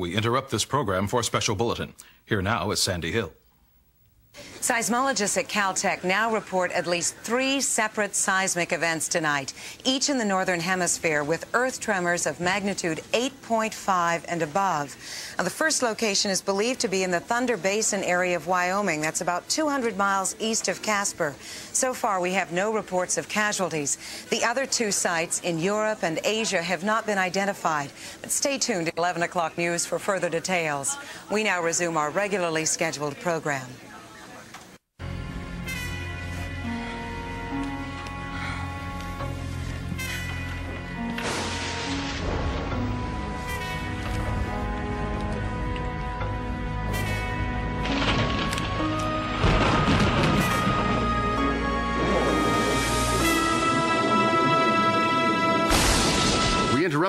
We interrupt this program for a special bulletin. Here now is Sandy Hill. Seismologists at Caltech now report at least 3 separate seismic events tonight, each in the northern hemisphere with earth tremors of magnitude 8.5 and above. Now, the first location is believed to be in the Thunder Basin area of Wyoming. That's about 200 miles east of Casper. So far, we have no reports of casualties. The other 2 sites in Europe and Asia have not been identified. But stay tuned at 11 o'clock news for further details. We now resume our regularly scheduled program.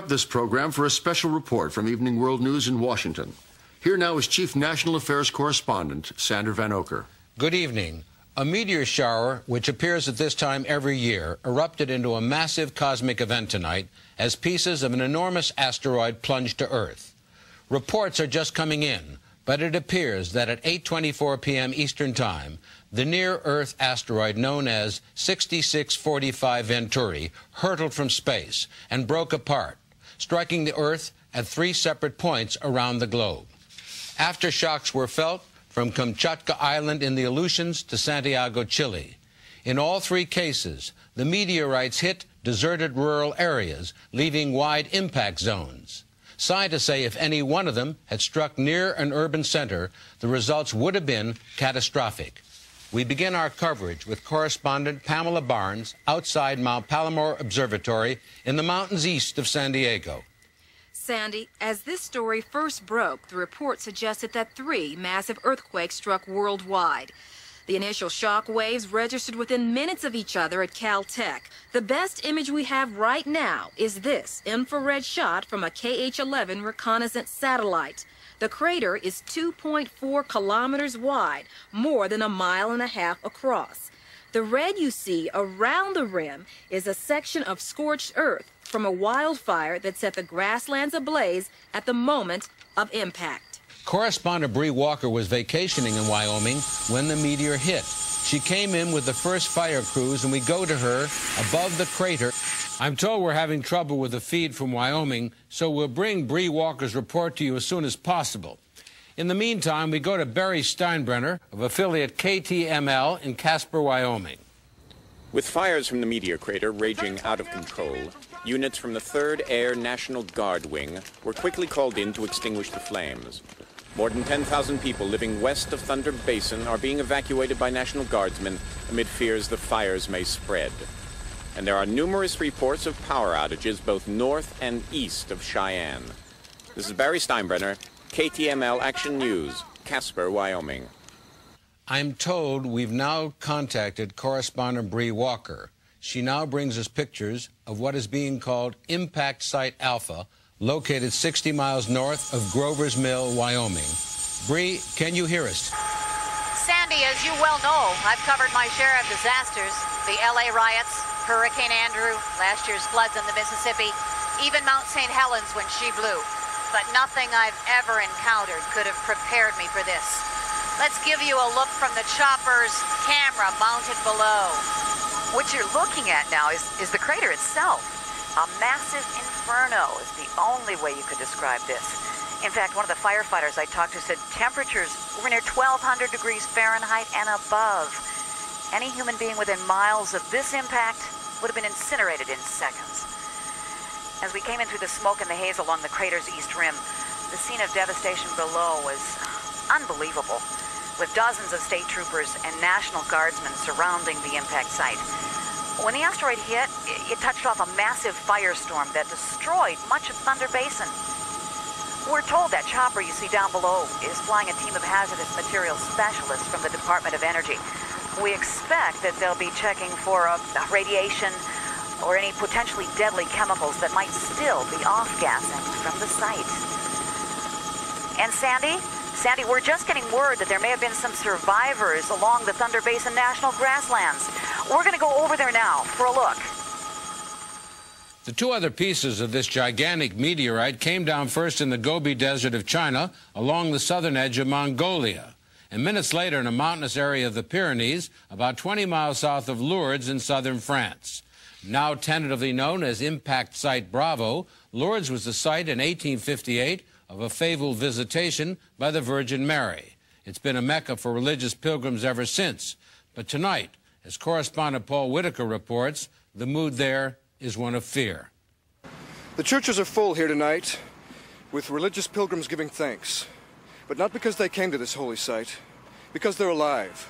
This program for a special report from Evening World News in Washington. Here now is Chief National Affairs Correspondent Sander Vanocur. Good evening. A meteor shower, which appears at this time every year, erupted into a massive cosmic event tonight as pieces of an enormous asteroid plunged to Earth. Reports are just coming in, but it appears that at 8:24 p.m. Eastern Time, the near-Earth asteroid known as 6645 Venturi hurtled from space and broke apart, striking the Earth at 3 separate points around the globe. Aftershocks were felt from Kamchatka Island in the Aleutians to Santiago, Chile. In all 3 cases, the meteorites hit deserted rural areas, leaving wide impact zones. Scientists say if any one of them had struck near an urban center, the results would have been catastrophic. We begin our coverage with correspondent Pamela Barnes outside Mount Palomar Observatory in the mountains east of San Diego. Sandy, as this story first broke, the report suggested that 3 massive earthquakes struck worldwide. The initial shock waves registered within minutes of each other at Caltech. The best image we have right now is this infrared shot from a KH-11 reconnaissance satellite. The crater is 2.4 kilometers wide, more than a mile and a half across. The red you see around the rim is a section of scorched earth from a wildfire that set the grasslands ablaze at the moment of impact. Correspondent Bree Walker was vacationing in Wyoming when the meteor hit. She came in with the first fire crews, and we go to her above the crater. I'm told we're having trouble with the feed from Wyoming, so we'll bring Bree Walker's report to you as soon as possible. In the meantime, we go to Barry Steinbrenner of affiliate KTML in Casper, Wyoming. With fires from the meteor crater raging out of control, units from the 3rd Air National Guard Wing were quickly called in to extinguish the flames. More than 10,000 people living west of Thunder Basin are being evacuated by National Guardsmen amid fears the fires may spread. And there are numerous reports of power outages both north and east of Cheyenne. This is Barry Steinbrenner, KTML Action News, Casper, Wyoming. I'm told we've now contacted correspondent Bree Walker. She now brings us pictures of what is being called Impact Site Alpha, located 60 miles north of Grover's Mill, Wyoming. Bree, can you hear us? Sandy, as you well know, I've covered my share of disasters, the LA riots, Hurricane Andrew, last year's floods in the Mississippi, even Mount St. Helens when she blew. But nothing I've ever encountered could have prepared me for this. Let's give you a look from the chopper's camera mounted below. What you're looking at now is the crater itself. A massive inferno is the only way you could describe this. In fact, one of the firefighters I talked to said temperatures were near 1,200 degrees Fahrenheit and above. Any human being within miles of this impact would have been incinerated in seconds. As we came in through the smoke and the haze along the crater's east rim, the scene of devastation below was unbelievable, with dozens of state troopers and National Guardsmen surrounding the impact site. When the asteroid hit, it touched off a massive firestorm that destroyed much of Thunder Basin. We're told that chopper you see down below is flying a team of hazardous materials specialists from the Department of Energy. We expect that they'll be checking for radiation or any potentially deadly chemicals that might still be off-gassing from the site. And Sandy, we're just getting word that there may have been some survivors along the Thunder Basin National Grasslands. We're going to go over there now for a look. The two other pieces of this gigantic meteorite came down first in the Gobi Desert of China along the southern edge of Mongolia, and minutes later in a mountainous area of the Pyrenees about 20 miles south of Lourdes in southern France. Now tentatively known as Impact Site Bravo, Lourdes was the site in 1858 of a fabled visitation by the Virgin Mary. It's been a mecca for religious pilgrims ever since. But tonight, as correspondent Paul Whitaker reports, the mood there is one of fear. The churches are full here tonight with religious pilgrims giving thanks, but not because they came to this holy site, because they're alive.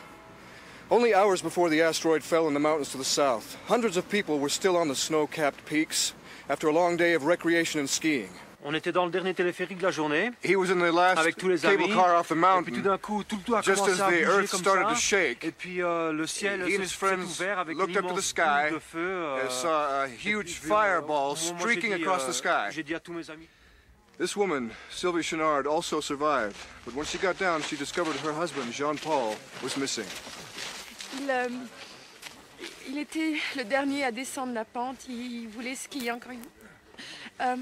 Only hours before the asteroid fell in the mountains to the south, hundreds of people were still on the snow-capped peaks after a long day of recreation and skiing. On était dans le dernier téléphérique de la journée. He was in the last cable car off the mountain. Just as the earth started to shake, he and his friends looked up to the sky and saw a huge fireball streaking across the sky. This woman, Sylvie Chenard, also survived, but when she got down, she discovered her husband, Jean-Paul, was missing. Il était le dernier à descendre la pente. Il voulait skier encore une fois.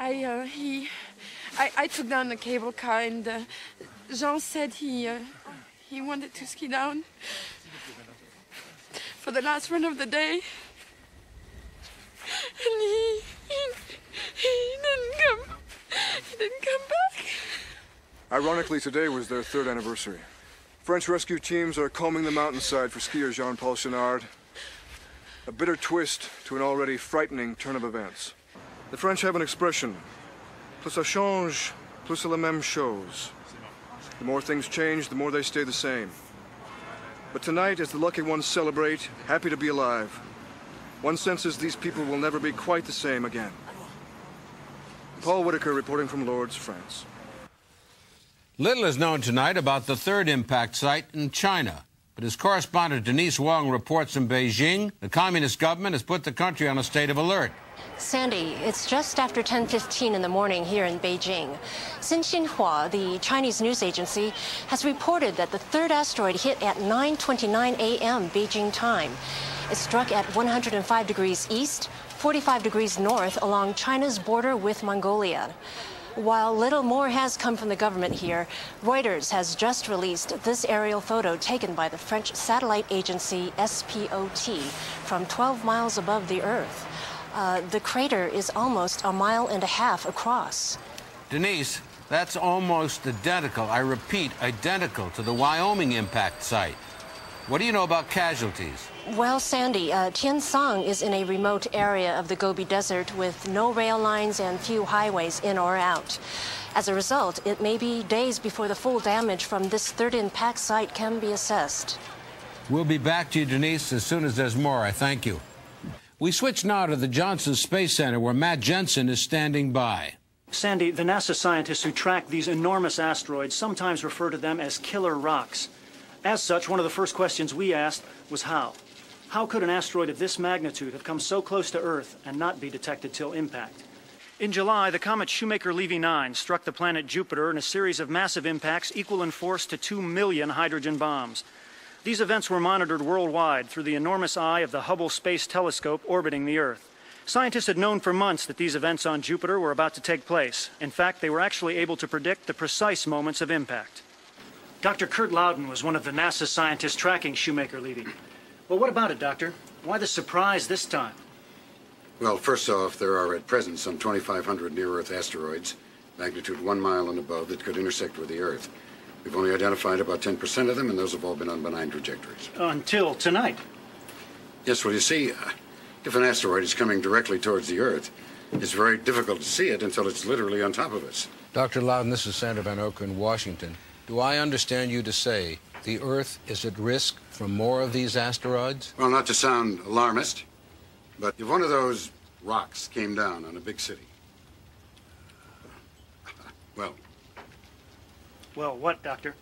I took down the cable car, and Jean said he wanted to ski down for the last run of the day, and he didn't come. He didn't come back. Ironically, today was their third anniversary. French rescue teams are combing the mountainside for skier Jean-Paul Chenard. A bitter twist to an already frightening turn of events. The French have an expression, plus ça change, plus c'est la même chose. The more things change, the more they stay the same. But tonight, as the lucky ones celebrate, happy to be alive, one senses these people will never be quite the same again. Paul Whitaker reporting from Lourdes, France. Little is known tonight about the third impact site in China. But as correspondent Denise Wong reports from Beijing, the communist government has put the country on a state of alert. Sandy, it's just after 10:15 in the morning here in Beijing. Xinhua, the Chinese news agency, has reported that the third asteroid hit at 9:29 a.m. Beijing time. It struck at 105 degrees east, 45 degrees north along China's border with Mongolia. While little more has come from the government here, Reuters has just released this aerial photo taken by the French satellite agency SPOT from 12 miles above the Earth. The crater is almost 1.5 miles across. Denise, that's almost identical, I repeat, identical to the Wyoming impact site. What do you know about casualties? Well, Sandy, Tiansang is in a remote area of the Gobi Desert with no rail lines and few highways in or out. As a result, it may be days before the full damage from this third impact site can be assessed. We'll be back to you, Denise, as soon as there's more. I thank you. We switch now to the Johnson Space Center, where Matt Jensen is standing by. Sandy, the NASA scientists who track these enormous asteroids sometimes refer to them as killer rocks. As such, one of the first questions we asked was how. How could an asteroid of this magnitude have come so close to Earth and not be detected till impact? In July, the comet Shoemaker-Levy 9 struck the planet Jupiter in a series of massive impacts equal in force to 2 million hydrogen bombs. These events were monitored worldwide through the enormous eye of the Hubble Space Telescope orbiting the Earth. Scientists had known for months that these events on Jupiter were about to take place. In fact, they were actually able to predict the precise moments of impact. Dr. Kurt Loudon was one of the NASA scientists tracking Shoemaker-Levy. Well, what about it, Doctor? Why the surprise this time? Well, first off, there are at present some 2,500 near-Earth asteroids, magnitude 1 mile and above, that could intersect with the Earth. We've only identified about 10% of them, and those have all been on benign trajectories. Until tonight. Yes, well, you see, if an asteroid is coming directly towards the Earth, it's very difficult to see it until it's literally on top of us. Dr. Loudon, this is Sander Vanocur in Washington. Do I understand you to say the Earth is at risk from more of these asteroids? Well, not to sound alarmist, but if one of those rocks came down on a big city, well... Well, what, Doctor?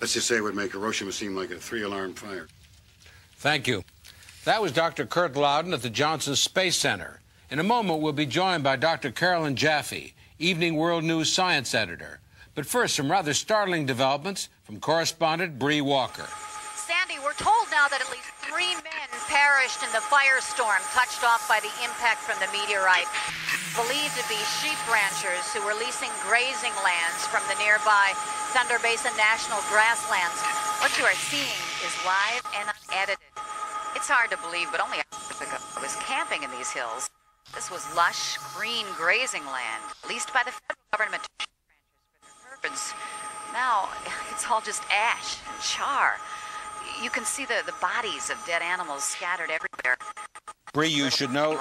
Let's just say it would make Hiroshima seem like a three-alarm fire. Thank you. That was Dr. Kurt Loudon at the Johnson Space Center. In a moment, we'll be joined by Dr. Carolyn Jaffe, Evening World News science editor. But first, some rather startling developments from correspondent Bree Walker. Sandy, we're told now that at least 3 men perished in the firestorm touched off by the impact from the meteorite, believed to be sheep ranchers who were leasing grazing lands from the nearby Thunder Basin National Grasslands. What you are seeing is live and unedited. It's hard to believe, but only hours ago I was camping in these hills. This was lush, green grazing land, leased by the federal government to sheep ranchers for their turbines. Now, it's all just ash and char. You can see the bodies of dead animals scattered everywhere. Bree, you should know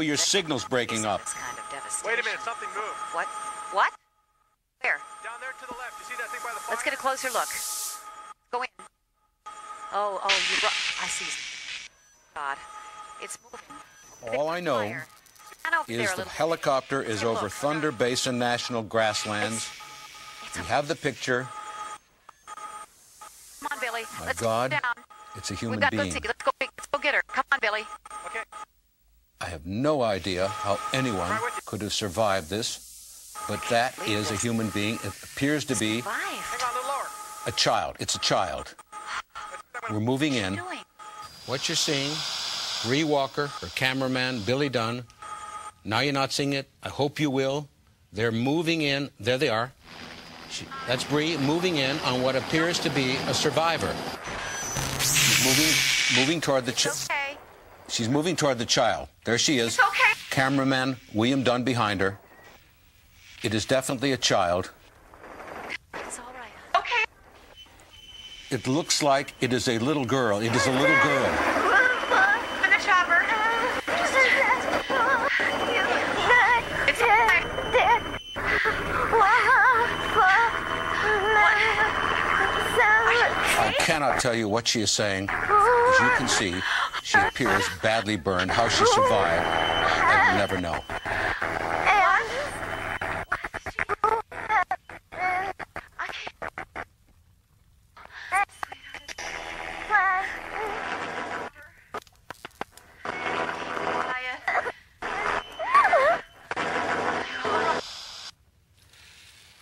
your signal's breaking up. Kind of wait a minute, something moved. What? What? Where? Down there to the left. You see that thing by the fire? Let's get a closer look. Go in. Oh, you brought... I see. God. It's moving. All I know is the helicopter is over Thunder Basin National Grasslands. We have the picture. Come on, Billy. My God, it's a human being. Let's go get her. Come on, Billy. Okay. I have no idea how anyone could have survived this, but that is a human being. It appears to be a child. It's a child. We're moving in. What you're seeing, Bree Walker, her cameraman, Billy Dunn. Now you're not seeing it. I hope you will. They're moving in. There they are. That's Bree moving in on what appears to be a survivor. She's moving toward the child. Okay. She's moving toward the child. There she is. It's okay. Cameraman William Dunn behind her. It is definitely a child. It's all right. Okay. It looks like it is a little girl. It is a little girl. Finish her. It's okay. I cannot tell you what she is saying. As you can see, she appears badly burned. How she survived, I will never know.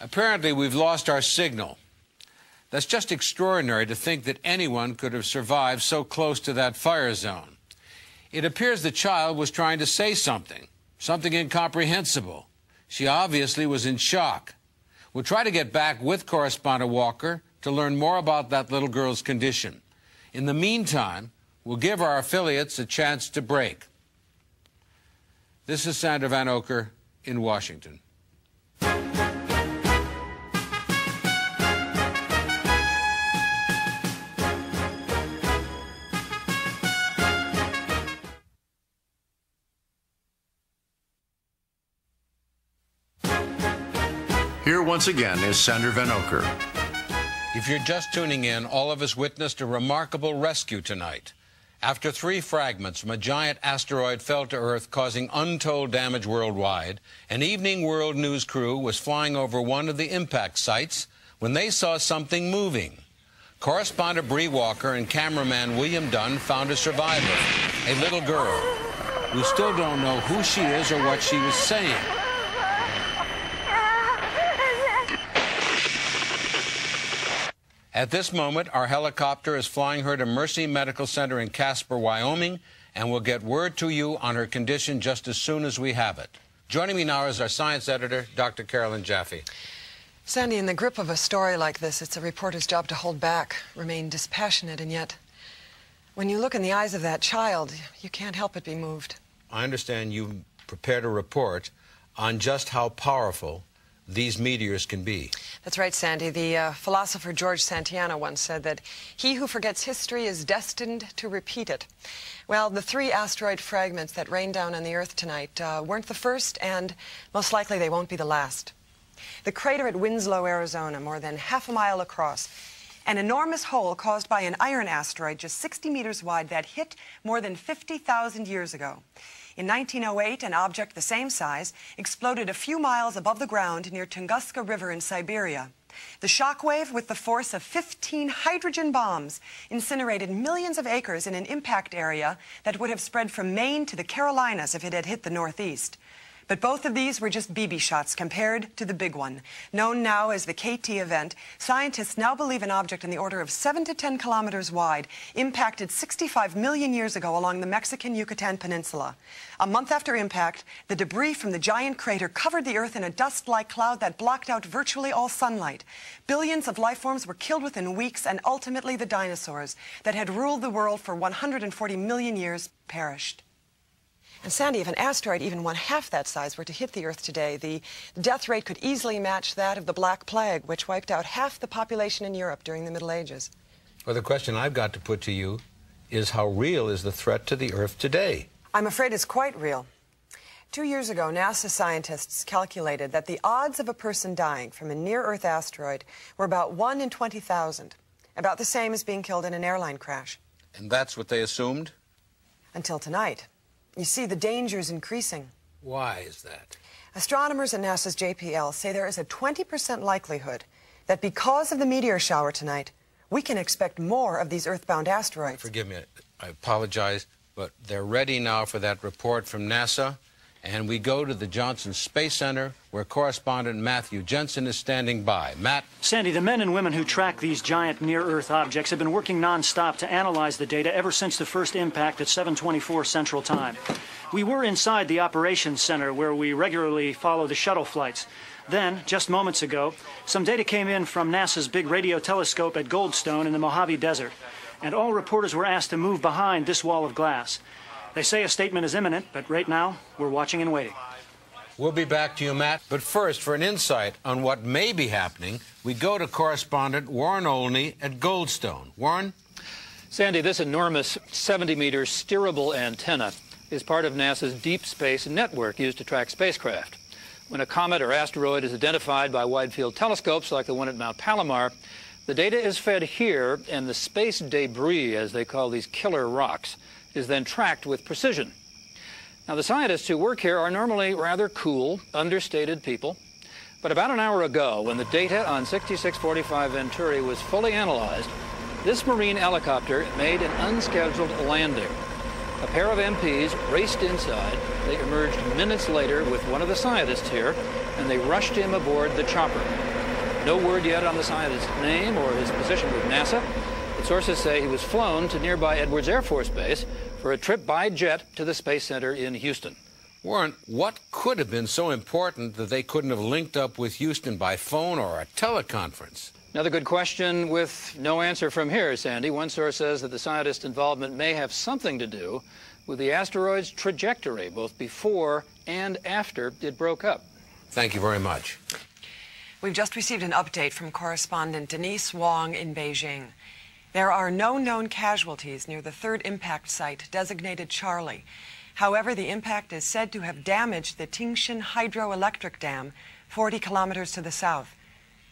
Apparently, we've lost our signal. That's just extraordinary to think that anyone could have survived so close to that fire zone. It appears the child was trying to say something, something incomprehensible. She obviously was in shock. We'll try to get back with correspondent Walker to learn more about that little girl's condition. In the meantime, we'll give our affiliates a chance to break. This is Sander Vanocur in Washington. Here once again is Sander Vanocur. If you're just tuning in, all of us witnessed a remarkable rescue tonight. After 3 fragments from a giant asteroid fell to Earth, causing untold damage worldwide, an Evening World News crew was flying over one of the impact sites when they saw something moving. Correspondent Bree Walker and cameraman William Dunn found a survivor, a little girl. We still don't know who she is or what she was saying. At this moment, our helicopter is flying her to Mercy Medical Center in Casper, Wyoming, and we'll get word to you on her condition just as soon as we have it. Joining me now is our science editor, Dr. Carolyn Jaffe. Sandy, in the grip of a story like this, it's a reporter's job to hold back, remain dispassionate, and yet when you look in the eyes of that child, you can't help but be moved. I understand you've prepared a report on just how powerful these meteors can be. That's right, Sandy. The philosopher George Santayana once said that he who forgets history is destined to repeat it. Well, the 3 asteroid fragments that rained down on the Earth tonight weren't the first, and most likely they won't be the last. The crater at Winslow, Arizona, more than half a mile across, an enormous hole caused by an iron asteroid just 60 meters wide that hit more than 50,000 years ago. In 1908, an object the same size exploded a few miles above the ground near Tunguska River in Siberia. The shockwave, with the force of 15 hydrogen bombs, incinerated millions of acres in an impact area that would have spread from Maine to the Carolinas if it had hit the Northeast. But both of these were just BB shots compared to the big one. Known now as the KT event, scientists now believe an object in the order of 7 to 10 kilometers wide impacted 65 million years ago along the Mexican Yucatan Peninsula. A month after impact, the debris from the giant crater covered the Earth in a dust-like cloud that blocked out virtually all sunlight. Billions of life forms were killed within weeks, and ultimately the dinosaurs that had ruled the world for 140 million years perished. And Sandy, if an asteroid even one half that size were to hit the Earth today, the death rate could easily match that of the Black Plague, which wiped out half the population in Europe during the Middle Ages. Well, the question I've got to put to you is, how real is the threat to the Earth today? I'm afraid it's quite real. 2 years ago, NASA scientists calculated that the odds of a person dying from a near-Earth asteroid were about 1 in 20,000, about the same as being killed in an airline crash. And that's what they assumed? Until tonight. You see, the danger is increasing. Why is that? Astronomers at NASA's JPL say there is a 20% likelihood that because of the meteor shower tonight, we can expect more of these Earth-bound asteroids. Forgive me, I apologize, but they're ready now for that report from NASA. And we go to the Johnson Space Center, where correspondent Matthew Jensen is standing by. Matt? Sandy, the men and women who track these giant near-Earth objects have been working nonstop to analyze the data ever since the first impact at 7:24 Central Time. We were inside the operations center, where we regularly follow the shuttle flights. Then, just moments ago, some data came in from NASA's big radio telescope at Goldstone in the Mojave Desert, and all reporters were asked to move behind this wall of glass. They say a statement is imminent, but right now, we're watching and waiting. We'll be back to you, Matt. But first, for an insight on what may be happening, we go to correspondent Warren Olney at Goldstone. Warren? Sandy, this enormous 70-meter steerable antenna is part of NASA's deep space network used to track spacecraft. When a comet or asteroid is identified by wide-field telescopes like the one at Mount Palomar, the data is fed here, and the space debris, as they call these killer rocks, is then tracked with precision. Now, the scientists who work here are normally rather cool, understated people. But about an hour ago, when the data on 6645 Venturi was fully analyzed, this Marine helicopter made an unscheduled landing. A pair of MPs raced inside. They emerged minutes later with one of the scientists here, and they rushed him aboard the chopper. No word yet on the scientist's name or his position with NASA. But sources say he was flown to nearby Edwards Air Force Base for a trip by jet to the Space Center in Houston. Warren, what could have been so important that they couldn't have linked up with Houston by phone or a teleconference? Another good question with no answer from here, Sandy. One source says that the scientist's involvement may have something to do with the asteroid's trajectory, both before and after it broke up. Thank you very much. We've just received an update from correspondent Denise Wong in Beijing. There are no known casualties near the third impact site, designated Charlie. However, the impact is said to have damaged the Tingshan hydroelectric dam, 40 kilometers to the south.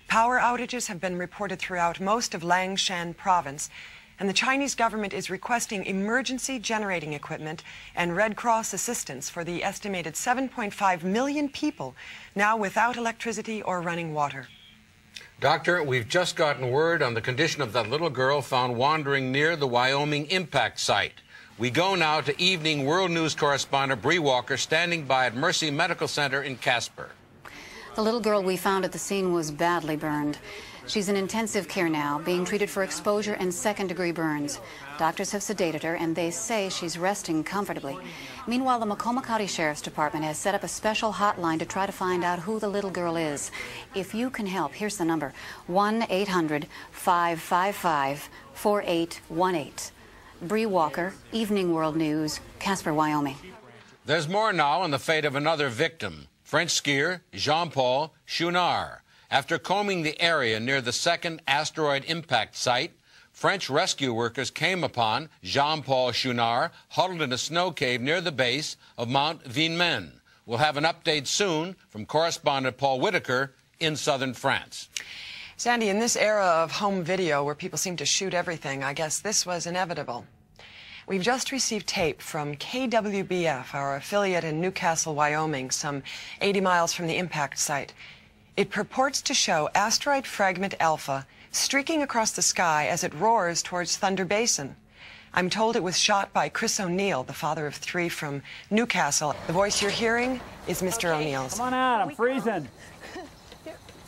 Power outages have been reported throughout most of Langshan province, and the Chinese government is requesting emergency generating equipment and Red Cross assistance for the estimated 7.5 million people now without electricity or running water. Doctor, we've just gotten word on the condition of that little girl found wandering near the Wyoming impact site. We go now to Evening World News correspondent Bree Walker, standing by at Mercy Medical Center in Casper. The little girl we found at the scene was badly burned. She's in intensive care now, being treated for exposure and second-degree burns. Doctors have sedated her, and they say she's resting comfortably. Meanwhile, the Macomb County Sheriff's Department has set up a special hotline to try to find out who the little girl is. If you can help, here's the number, 1-800-555-4818. Bree Walker, Evening World News, Casper, Wyoming. There's more now on the fate of another victim, French skier Jean-Paul Chenard. After combing the area near the second asteroid impact site, French rescue workers came upon Jean-Paul Chenard huddled in a snow cave near the base of Mount Vignmaine. We'll have an update soon from correspondent Paul Whitaker in southern France. Sandy, in this era of home video where people seem to shoot everything, I guess this was inevitable. We've just received tape from KWBF, our affiliate in Newcastle, Wyoming, some 80 miles from the impact site. It purports to show asteroid fragment Alpha streaking across the sky as it roars towards Thunder Basin. I'm told it was shot by Chris O'Neill, the father of three from Newcastle. The voice you're hearing is Mr. O'Neill's. Come on out, I'm freezing.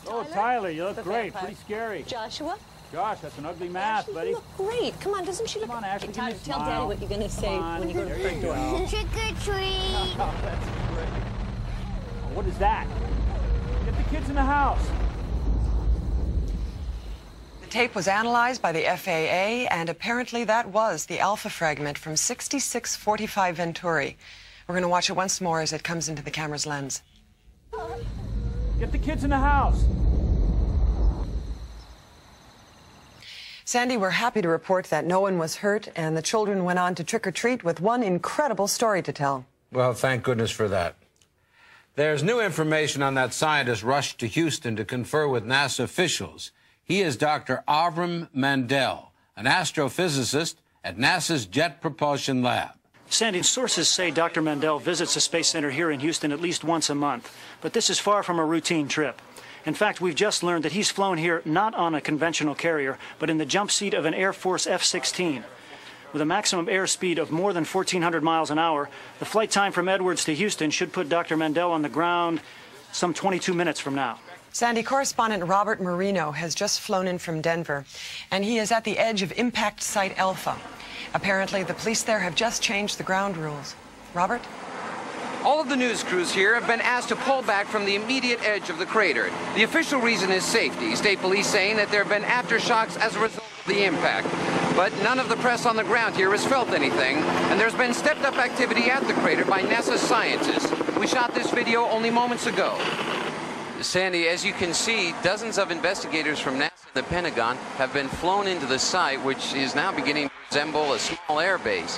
Oh, Tyler, you look great, pretty scary. Joshua? Gosh, that's an ugly mask, Ashley, buddy. You look great. Come on, doesn't she look... Come on, Ashley, Tyler, tell Daddy what you're going to say when you go to the front door. Trick or treat. Oh, that's great. Oh, what is that? Get the kids in the house. The tape was analyzed by the FAA, and apparently that was the alpha fragment from 6645 Venturi. We're going to watch it once more as it comes into the camera's lens. Get the kids in the house. Sandy, we're happy to report that no one was hurt, and the children went on to trick-or-treat with one incredible story to tell. Well, thank goodness for that. There's new information on that scientist rushed to Houston to confer with NASA officials. He is Dr. Avram Mandel, an astrophysicist at NASA's Jet Propulsion Lab. Sandy, sources say Dr. Mandel visits the Space Center here in Houston at least once a month, but this is far from a routine trip. In fact, we've just learned that he's flown here not on a conventional carrier, but in the jump seat of an Air Force F-16. With a maximum airspeed of more than 1,400 miles an hour, the flight time from Edwards to Houston should put Dr. Mandel on the ground some 22 minutes from now. Sandy, correspondent Robert Marino has just flown in from Denver, and he is at the edge of Impact Site Alpha. Apparently, the police there have just changed the ground rules. Robert? All of the news crews here have been asked to pull back from the immediate edge of the crater. The official reason is safety. State police saying that there have been aftershocks as a result of the impact. But none of the press on the ground here has felt anything, and there's been stepped-up activity at the crater by NASA scientists. We shot this video only moments ago. Sandy, as you can see, dozens of investigators from NASA and the Pentagon have been flown into the site, which is now beginning to resemble a small air base.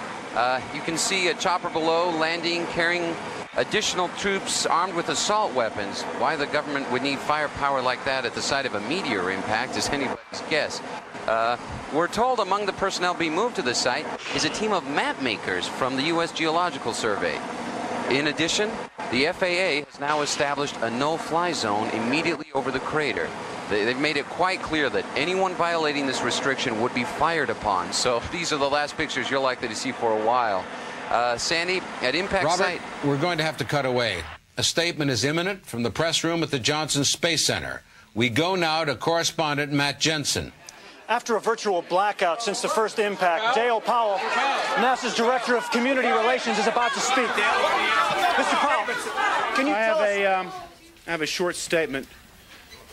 You can see a chopper below landing, carrying additional troops armed with assault weapons. Why the government would need firepower like that at the site of a meteor impact is anybody's guess. We're told among the personnel being moved to the site is a team of map makers from the U.S. Geological Survey. In addition, the FAA has now established a no-fly zone immediately over the crater. They've made it quite clear that anyone violating this restriction would be fired upon. So these are the last pictures you're likely to see for a while. Sandy, at Impact Site... Robert, we're going to have to cut away. A statement is imminent from the press room at the Johnson Space Center. We go now to correspondent Matt Jensen. After a virtual blackout since the first impact, Dale Powell, NASA's Director of Community Relations, is about to speak. Mr. Powell, can you tell us? I have a short statement.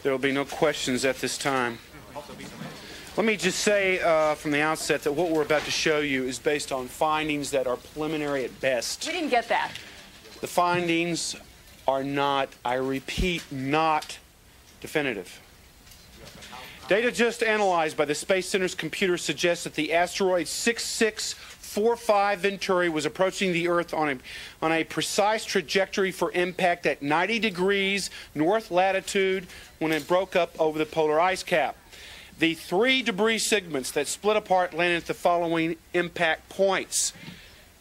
There will be no questions at this time. Let me just say from the outset that what we're about to show you is based on findings that are preliminary at best. We didn't get that. The findings are not, I repeat, not definitive. Data just analyzed by the Space Center's computer suggests that the asteroid 6645 Venturi was approaching the Earth on a precise trajectory for impact at 90 degrees north latitude when it broke up over the polar ice cap. The three debris segments that split apart landed at the following impact points.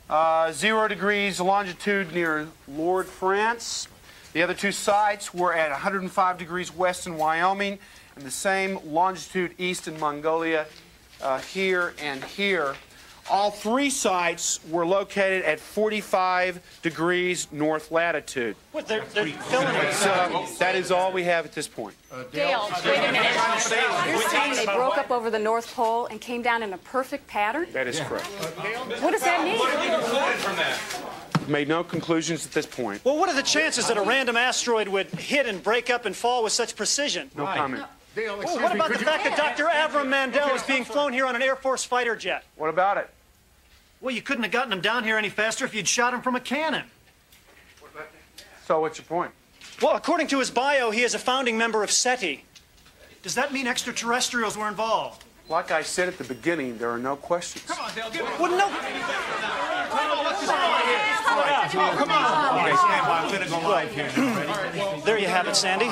0 degrees longitude near Lourdes, France. The other two sites were at 105 degrees west in Wyoming, and the same longitude east in Mongolia, here and here. All three sites were located at 45 degrees north latitude. What, they're filming it. That is all we have at this point. Dale, wait a minute. You're saying they broke up over the North Pole and came down in a perfect pattern? That is correct. What does that mean? What have you concluded from that? Made no conclusions at this point. Well, what are the chances that a random asteroid would hit and break up and fall with such precision? No comment. Dale, what about the fact that Dr. Avram Mandel is being flown here on an Air Force fighter jet? What about it? Well, you couldn't have gotten him down here any faster if you'd shot him from a cannon. So what's your point? Well, according to his bio, he is a founding member of SETI. Does that mean extraterrestrials were involved? Like I said at the beginning, there are no questions. Come on, Dale, give it. Well, no. Come on. Okay, stand by. I'm going to go live here. There you have it, Sandy.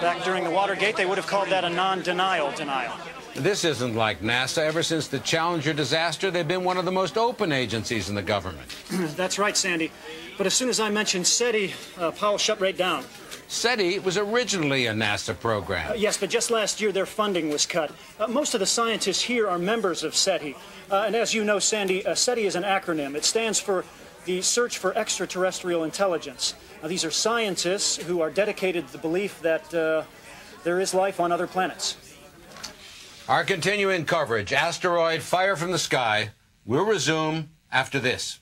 Back during the Watergate, they would have called that a non-denial denial. This isn't like NASA. Ever since the Challenger disaster, they've been one of the most open agencies in the government. That's right, Sandy. But as soon as I mentioned SETI, Powell shut right down. SETI was originally a NASA program. Yes, but just last year their funding was cut. Most of the scientists here are members of SETI. And as you know, Sandy, SETI is an acronym. It stands for the Search for Extraterrestrial Intelligence. These are scientists who are dedicated to the belief that there is life on other planets. Our continuing coverage, Asteroid Fire from the Sky, will resume after this.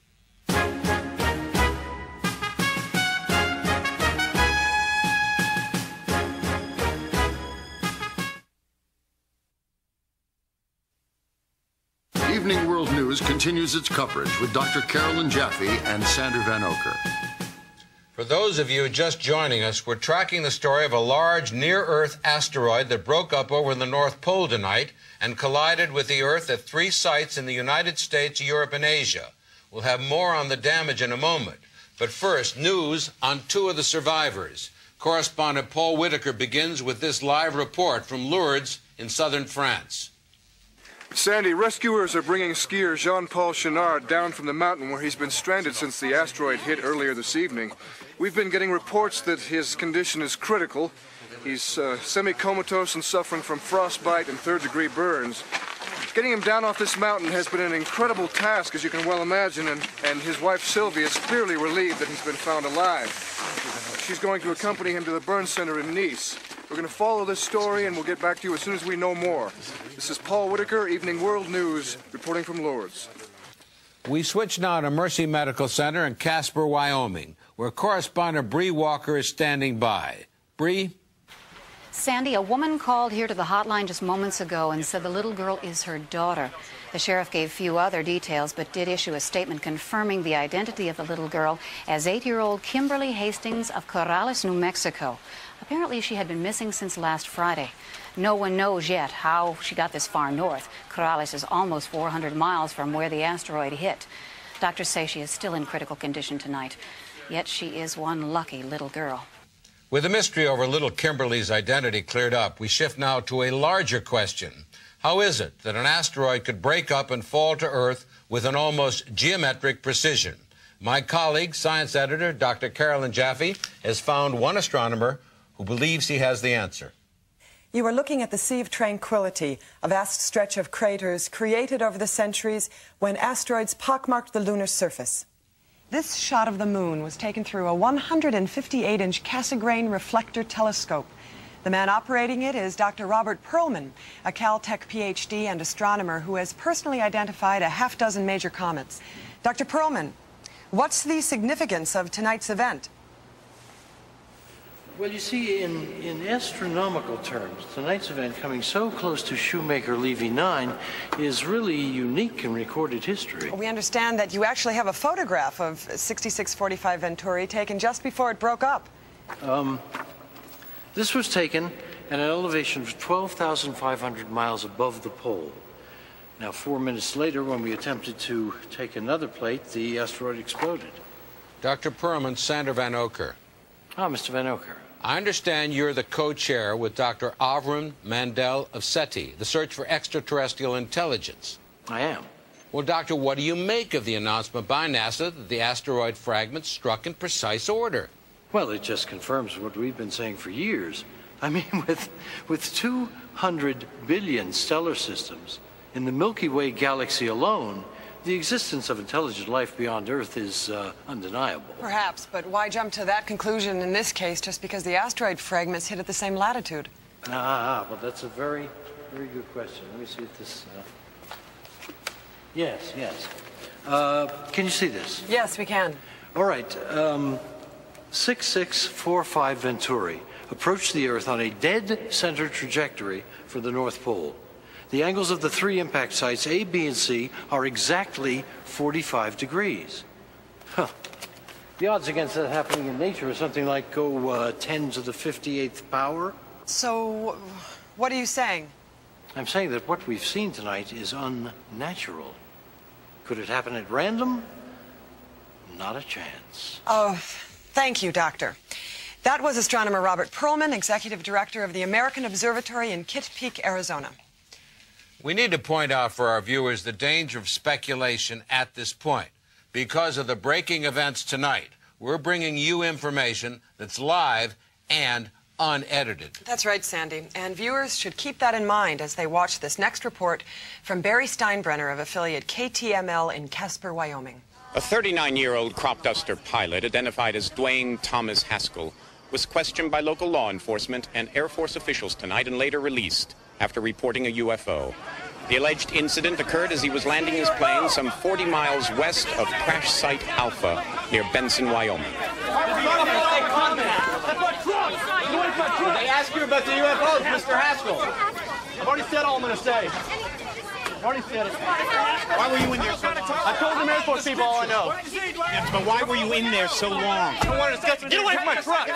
Evening World News continues its coverage with Dr. Carolyn Jaffe and Sander Vanocur. For those of you just joining us, we're tracking the story of a large near-Earth asteroid that broke up over the North Pole tonight and collided with the Earth at 3 sites in the United States, Europe, and Asia. We'll have more on the damage in a moment. But first, news on 2 of the survivors. Correspondent Paul Whitaker begins with this live report from Lourdes in southern France. Sandy, rescuers are bringing skier Jean-Paul Chenard down from the mountain where he's been stranded since the asteroid hit earlier this evening. We've been getting reports that his condition is critical. He's semi-comatose and suffering from frostbite and third-degree burns. Getting him down off this mountain has been an incredible task, as you can well imagine, and his wife Sylvia is clearly relieved that he's been found alive. She's going to accompany him to the burn center in Nice. We're going to follow this story, and we'll get back to you as soon as we know more. This is Paul Whitaker, Evening World News, reporting from Lourdes. We switch now to Mercy Medical Center in Casper, Wyoming, where correspondent Bree Walker is standing by. Bree? Sandy, a woman called here to the hotline just moments ago and said the little girl is her daughter. The sheriff gave few other details, but did issue a statement confirming the identity of the little girl as 8-year-old Kimberly Hastings of Corrales, New Mexico. Apparently, she had been missing since last Friday. No one knows yet how she got this far north. Corrales is almost 400 miles from where the asteroid hit. Doctors say she is still in critical condition tonight, yet she is one lucky little girl. With the mystery over little Kimberly's identity cleared up, we shift now to a larger question. How is it that an asteroid could break up and fall to Earth with an almost geometric precision? My colleague, science editor Dr. Carolyn Jaffe, has found one astronomer who believes he has the answer. You are looking at the Sea of Tranquility, a vast stretch of craters created over the centuries when asteroids pockmarked the lunar surface. This shot of the moon was taken through a 158-inch Cassegrain reflector telescope. The man operating it is Dr. Robert Perlman, a Caltech PhD and astronomer who has personally identified a half-dozen major comets. Dr. Perlman, what's the significance of tonight's event? Well, you see, in astronomical terms, tonight's event, coming so close to Shoemaker-Levy 9, is really unique in recorded history. We understand that you actually have a photograph of 6645 Venturi taken just before it broke up. This was taken at an elevation of 12,500 miles above the pole. Now, 4 minutes later, when we attempted to take another plate, the asteroid exploded. Dr. Perlman, Sander Vanocur. Ah, Mr. Vanocur. I understand you're the co-chair with Dr. Avram Mandel of SETI, the Search for Extraterrestrial Intelligence. I am. Well, Doctor, what do you make of the announcement by NASA that the asteroid fragments struck in precise order? Well, it just confirms what we've been saying for years. I mean, with 200 billion stellar systems in the Milky Way galaxy alone, the existence of intelligent life beyond Earth is undeniable. Perhaps, but why jump to that conclusion in this case just because the asteroid fragments hit at the same latitude? Well, that's a very, very good question. Let me see if this... Yes. Can you see this? Yes, we can. All right. 6645 Venturi approached the Earth on a dead center trajectory for the North Pole. The angles of the 3 impact sites, A, B, and C, are exactly 45 degrees. Huh. The odds against that happening in nature are something like 10 to the 58th power. So, what are you saying? I'm saying that what we've seen tonight is unnatural. Could it happen at random? Not a chance. Oh, thank you, Doctor. That was astronomer Robert Perlman, executive director of the American Observatory in Kitt Peak, Arizona. We need to point out for our viewers the danger of speculation at this point. Because of the breaking events tonight, we're bringing you information that's live and unedited. That's right, Sandy. And viewers should keep that in mind as they watch this next report from Barry Steinbrenner of affiliate KTML in Casper, Wyoming. A 39-year-old crop duster pilot identified as Dwayne Thomas Haskell was questioned by local law enforcement and Air Force officials tonight and later released after reporting a UFO. The alleged incident occurred as he was landing his plane some 40 miles west of Crash Site Alpha near Benson, Wyoming. They ask you about the UFOs, Mr. Haskell. I've already said all I'm going to say. I've already said it. Why were you in there so long? I told the Air Force people all I know. Yes, but why were you in there so long? I wanted to get away from my truck.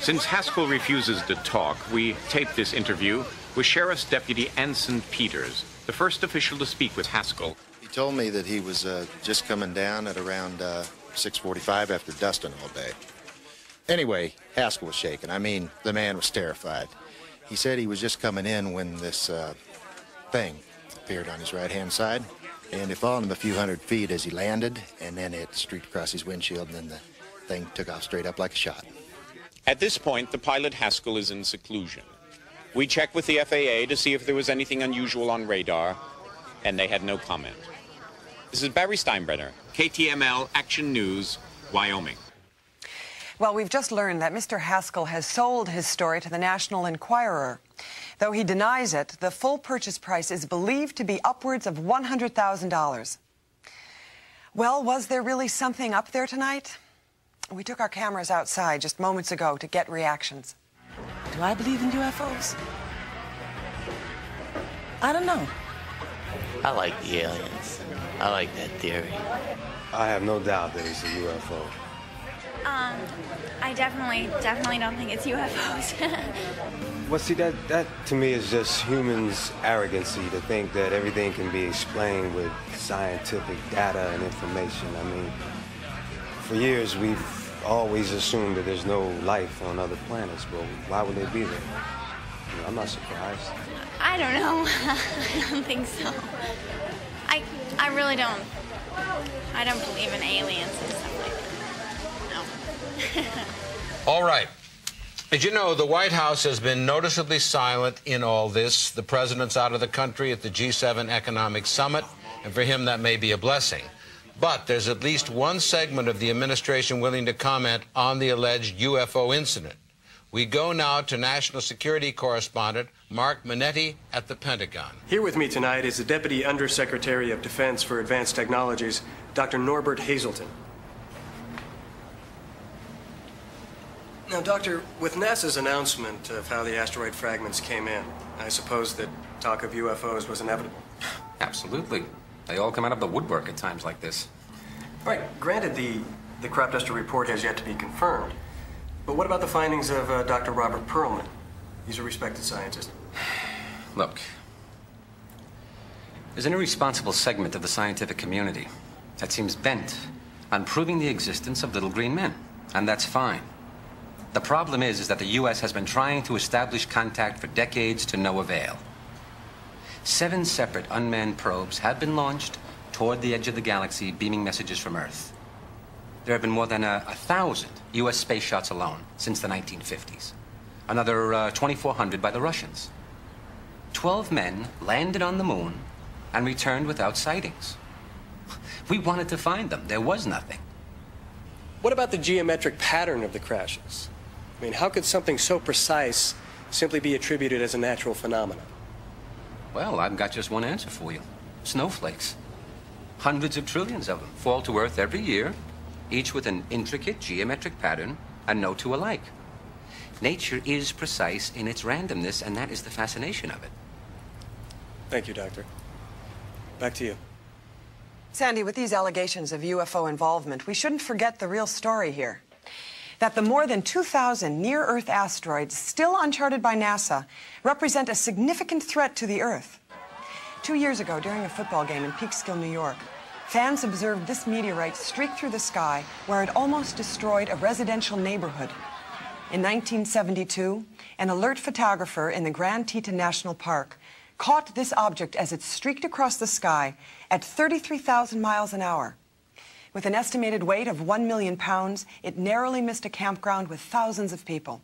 Since Haskell refuses to talk, we taped this interview with Sheriff's Deputy Anson Peters, the first official to speak with Haskell. He told me that he was just coming down at around 6:45 after dusting all day. Anyway, Haskell was shaken. I mean, the man was terrified. He said he was just coming in when this thing appeared on his right-hand side, and it followed him a few hundred feet as he landed, and then it streaked across his windshield, and then the thing took off straight up like a shot. At this point, the pilot Haskell is in seclusion. We checked with the FAA to see if there was anything unusual on radar, and they had no comment. This is Barry Steinbrenner, KTML Action News, Wyoming. Well, we've just learned that Mr. Haskell has sold his story to the National Enquirer. Though he denies it, the full purchase price is believed to be upwards of $100,000. Well, was there really something up there tonight? We took our cameras outside just moments ago to get reactions. Do I believe in UFOs? I don't know. I like the aliens. I like that theory. I have no doubt that it's a UFO. I definitely don't think it's UFOs. Well, see, that to me is just humans' arrogancy to think that everything can be explained with scientific data and information. I mean, for years we've always assumed that there's no life on other planets, but why would they be there? You know, I'm not surprised. I don't know. I don't think so. I really don't. I don't believe in aliens and stuff like that. All right. As you know, the White House has been noticeably silent in all this. The president's out of the country at the G7 Economic Summit, and for him that may be a blessing. But there's at least one segment of the administration willing to comment on the alleged UFO incident. We go now to national security correspondent Mark Minetti at the Pentagon. Here with me tonight is the Deputy Undersecretary of Defense for Advanced Technologies, Dr. Norbert Hazelton. Now, Doctor, with NASA's announcement of how the asteroid fragments came in, I suppose that talk of UFOs was inevitable. Absolutely. They all come out of the woodwork at times like this. Right. Granted, the crop duster report has yet to be confirmed, but what about the findings of Dr. Robert Perlman? He's a respected scientist. Look, there's an irresponsible segment of the scientific community that seems bent on proving the existence of little green men, and that's fine. The problem is that the U.S. has been trying to establish contact for decades to no avail. 7 separate unmanned probes have been launched toward the edge of the galaxy, beaming messages from Earth. There have been more than 1,000 U.S. space shots alone since the 1950s. Another 2,400 by the Russians. 12 men landed on the moon and returned without sightings. We wanted to find them. There was nothing. What about the geometric pattern of the crashes? I mean, how could something so precise simply be attributed as a natural phenomenon? Well, I've got just one answer for you. Snowflakes. Hundreds of trillions of them fall to Earth every year, each with an intricate geometric pattern and no two alike. Nature is precise in its randomness, and that is the fascination of it. Thank you, Doctor. Back to you. Sandy, with these allegations of UFO involvement, we shouldn't forget the real story here. That the more than 2,000 near-Earth asteroids still uncharted by NASA represent a significant threat to the Earth. 2 years ago, during a football game in Peekskill, New York, fans observed this meteorite streak through the sky where it almost destroyed a residential neighborhood. In 1972, an alert photographer in the Grand Teton National Park caught this object as it streaked across the sky at 33,000 miles an hour. With an estimated weight of 1 million pounds, it narrowly missed a campground with thousands of people.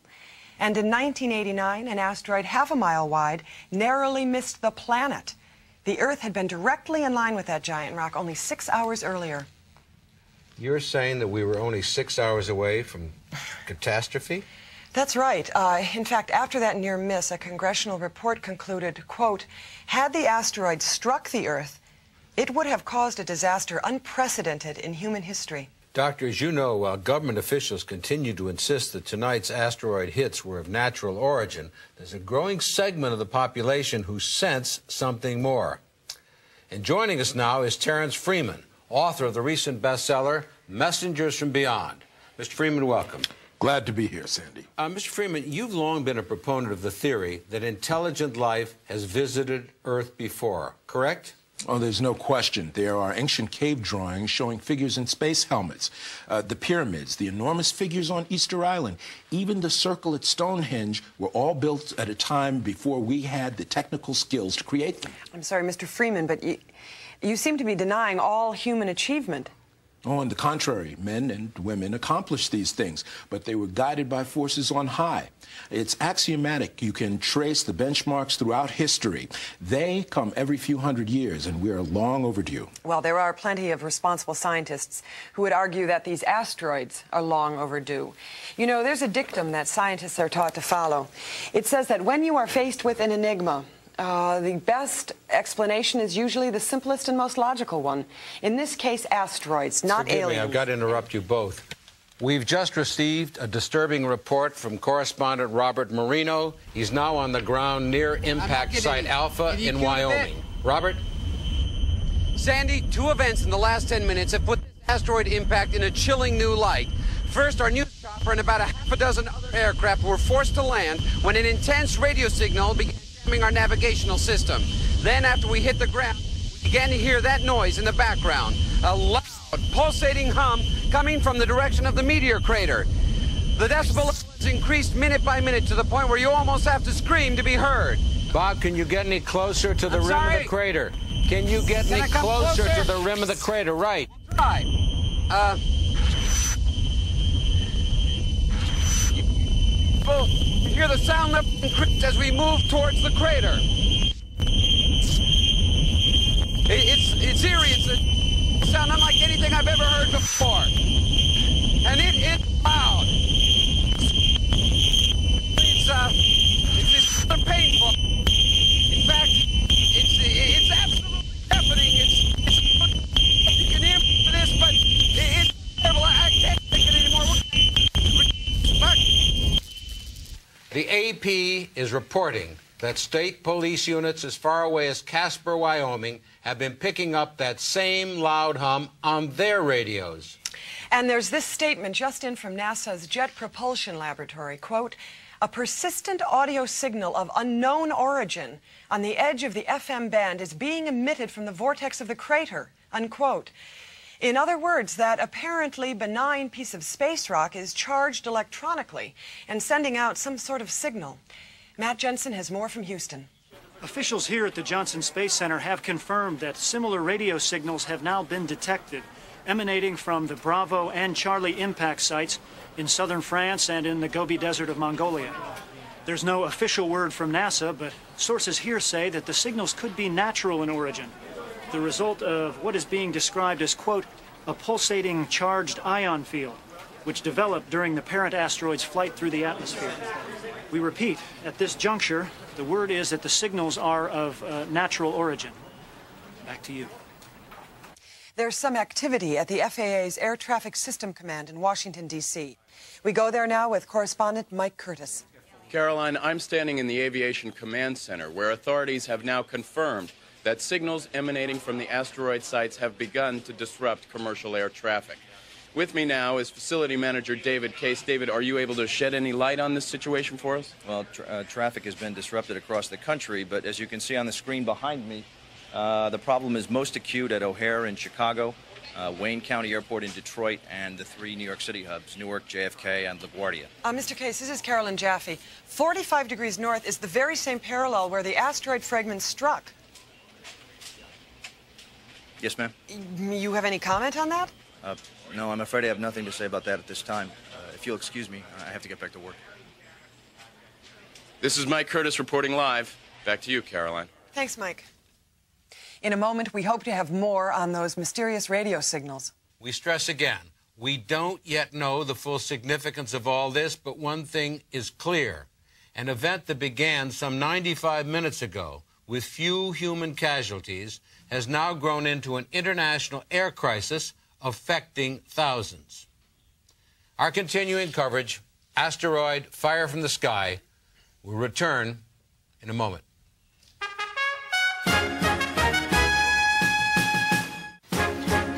And in 1989, an asteroid half a mile wide narrowly missed the planet. The Earth had been directly in line with that giant rock only 6 hours earlier. You're saying that we were only 6 hours away from catastrophe? That's right. In fact, after that near miss, a congressional report concluded, quote, had the asteroid struck the Earth, it would have caused a disaster unprecedented in human history. Doctor, as you know, government officials continue to insist that tonight's asteroid hits were of natural origin. There's a growing segment of the population who sense something more. And joining us now is Terrence Freeman, author of the recent bestseller, Messengers from Beyond. Mr. Freeman, welcome. Glad to be here, Sandy. Mr. Freeman, you've long been a proponent of the theory that intelligent life has visited Earth before, correct? Oh, there's no question. There are ancient cave drawings showing figures in space helmets, the pyramids, the enormous figures on Easter Island, even the circle at Stonehenge were all built at a time before we had the technical skills to create them. I'm sorry, Mr. Freeman, but you seem to be denying all human achievement. Oh, on the contrary, men and women accomplished these things, but they were guided by forces on high. It's axiomatic. You can trace the benchmarks throughout history. They come every few hundred years, and we're long overdue. Well, there are plenty of responsible scientists who would argue that these asteroids are long overdue. You know, there's a dictum that scientists are taught to follow. It says that when you are faced with an enigma, the best explanation is usually the simplest and most logical one. In this case, asteroids, not aliens. Forgive me, I've got to interrupt you both. We've just received a disturbing report from correspondent Robert Marino. He's now on the ground near impact site Alpha in Wyoming. Robert? Sandy, two events in the last 10 minutes have put this asteroid impact in a chilling new light. First, our news chopper and about a half a dozen other aircraft were forced to land when an intense radio signal began our navigational system. Then after we hit the ground, we began to hear that noise in the background, a loud pulsating hum coming from the direction of the meteor crater. The decibel levels increased minute by minute to the point where you almost have to scream to be heard. Bob, can you get any closer to the rim of the crater? Can you get any closer to the rim of the crater? Right. You hear the sound level increase as we move towards the crater. It's eerie. It's a sound unlike anything I've ever heard before. And it is loud. It's painful. In fact, it's absolutely deafening. It's you can hear me for this, but it's terrible. I can't take it anymore. The AP is reporting that state police units as far away as Casper, Wyoming, have been picking up that same loud hum on their radios. And there's this statement just in from NASA's Jet Propulsion Laboratory, quote, a persistent audio signal of unknown origin on the edge of the FM band is being emitted from the vortex of the crater, unquote. In other words, that apparently benign piece of space rock is charged electronically and sending out some sort of signal. Matt Jensen has more from Houston. Officials here at the Johnson Space Center have confirmed that similar radio signals have now been detected, emanating from the Bravo and Charlie impact sites in southern France and in the Gobi Desert of Mongolia. There's no official word from NASA, but sources here say that the signals could be natural in origin, the result of what is being described as, quote, a pulsating charged ion field, which developed during the parent asteroid's flight through the atmosphere. We repeat, at this juncture, the word is that the signals are of natural origin. Back to you. There's some activity at the FAA's Air Traffic System Command in Washington, D.C. We go there now with correspondent Mike Curtis. Caroline, I'm standing in the Aviation Command Center, where authorities have now confirmed that signals emanating from the asteroid sites have begun to disrupt commercial air traffic. With me now is facility manager David Case. David, are you able to shed any light on this situation for us? Well, traffic has been disrupted across the country, but as you can see on the screen behind me, the problem is most acute at O'Hare in Chicago, Wayne County Airport in Detroit, and the three New York City hubs, Newark, JFK, and LaGuardia. Mr. Case, this is Carolyn Jaffe. 45 degrees north is the very same parallel where the asteroid fragment struck. Yes, ma'am. You have any comment on that? No, I'm afraid I have nothing to say about that at this time. If you'll excuse me, I have to get back to work. This is Mike Curtis reporting live. Back to you, Caroline. Thanks, Mike. In a moment, we hope to have more on those mysterious radio signals. We stress again, we don't yet know the full significance of all this, but one thing is clear. An event that began some 95 minutes ago with few human casualties has now grown into an international air crisis affecting thousands. Our continuing coverage, Asteroid Fire from the Sky, will return in a moment.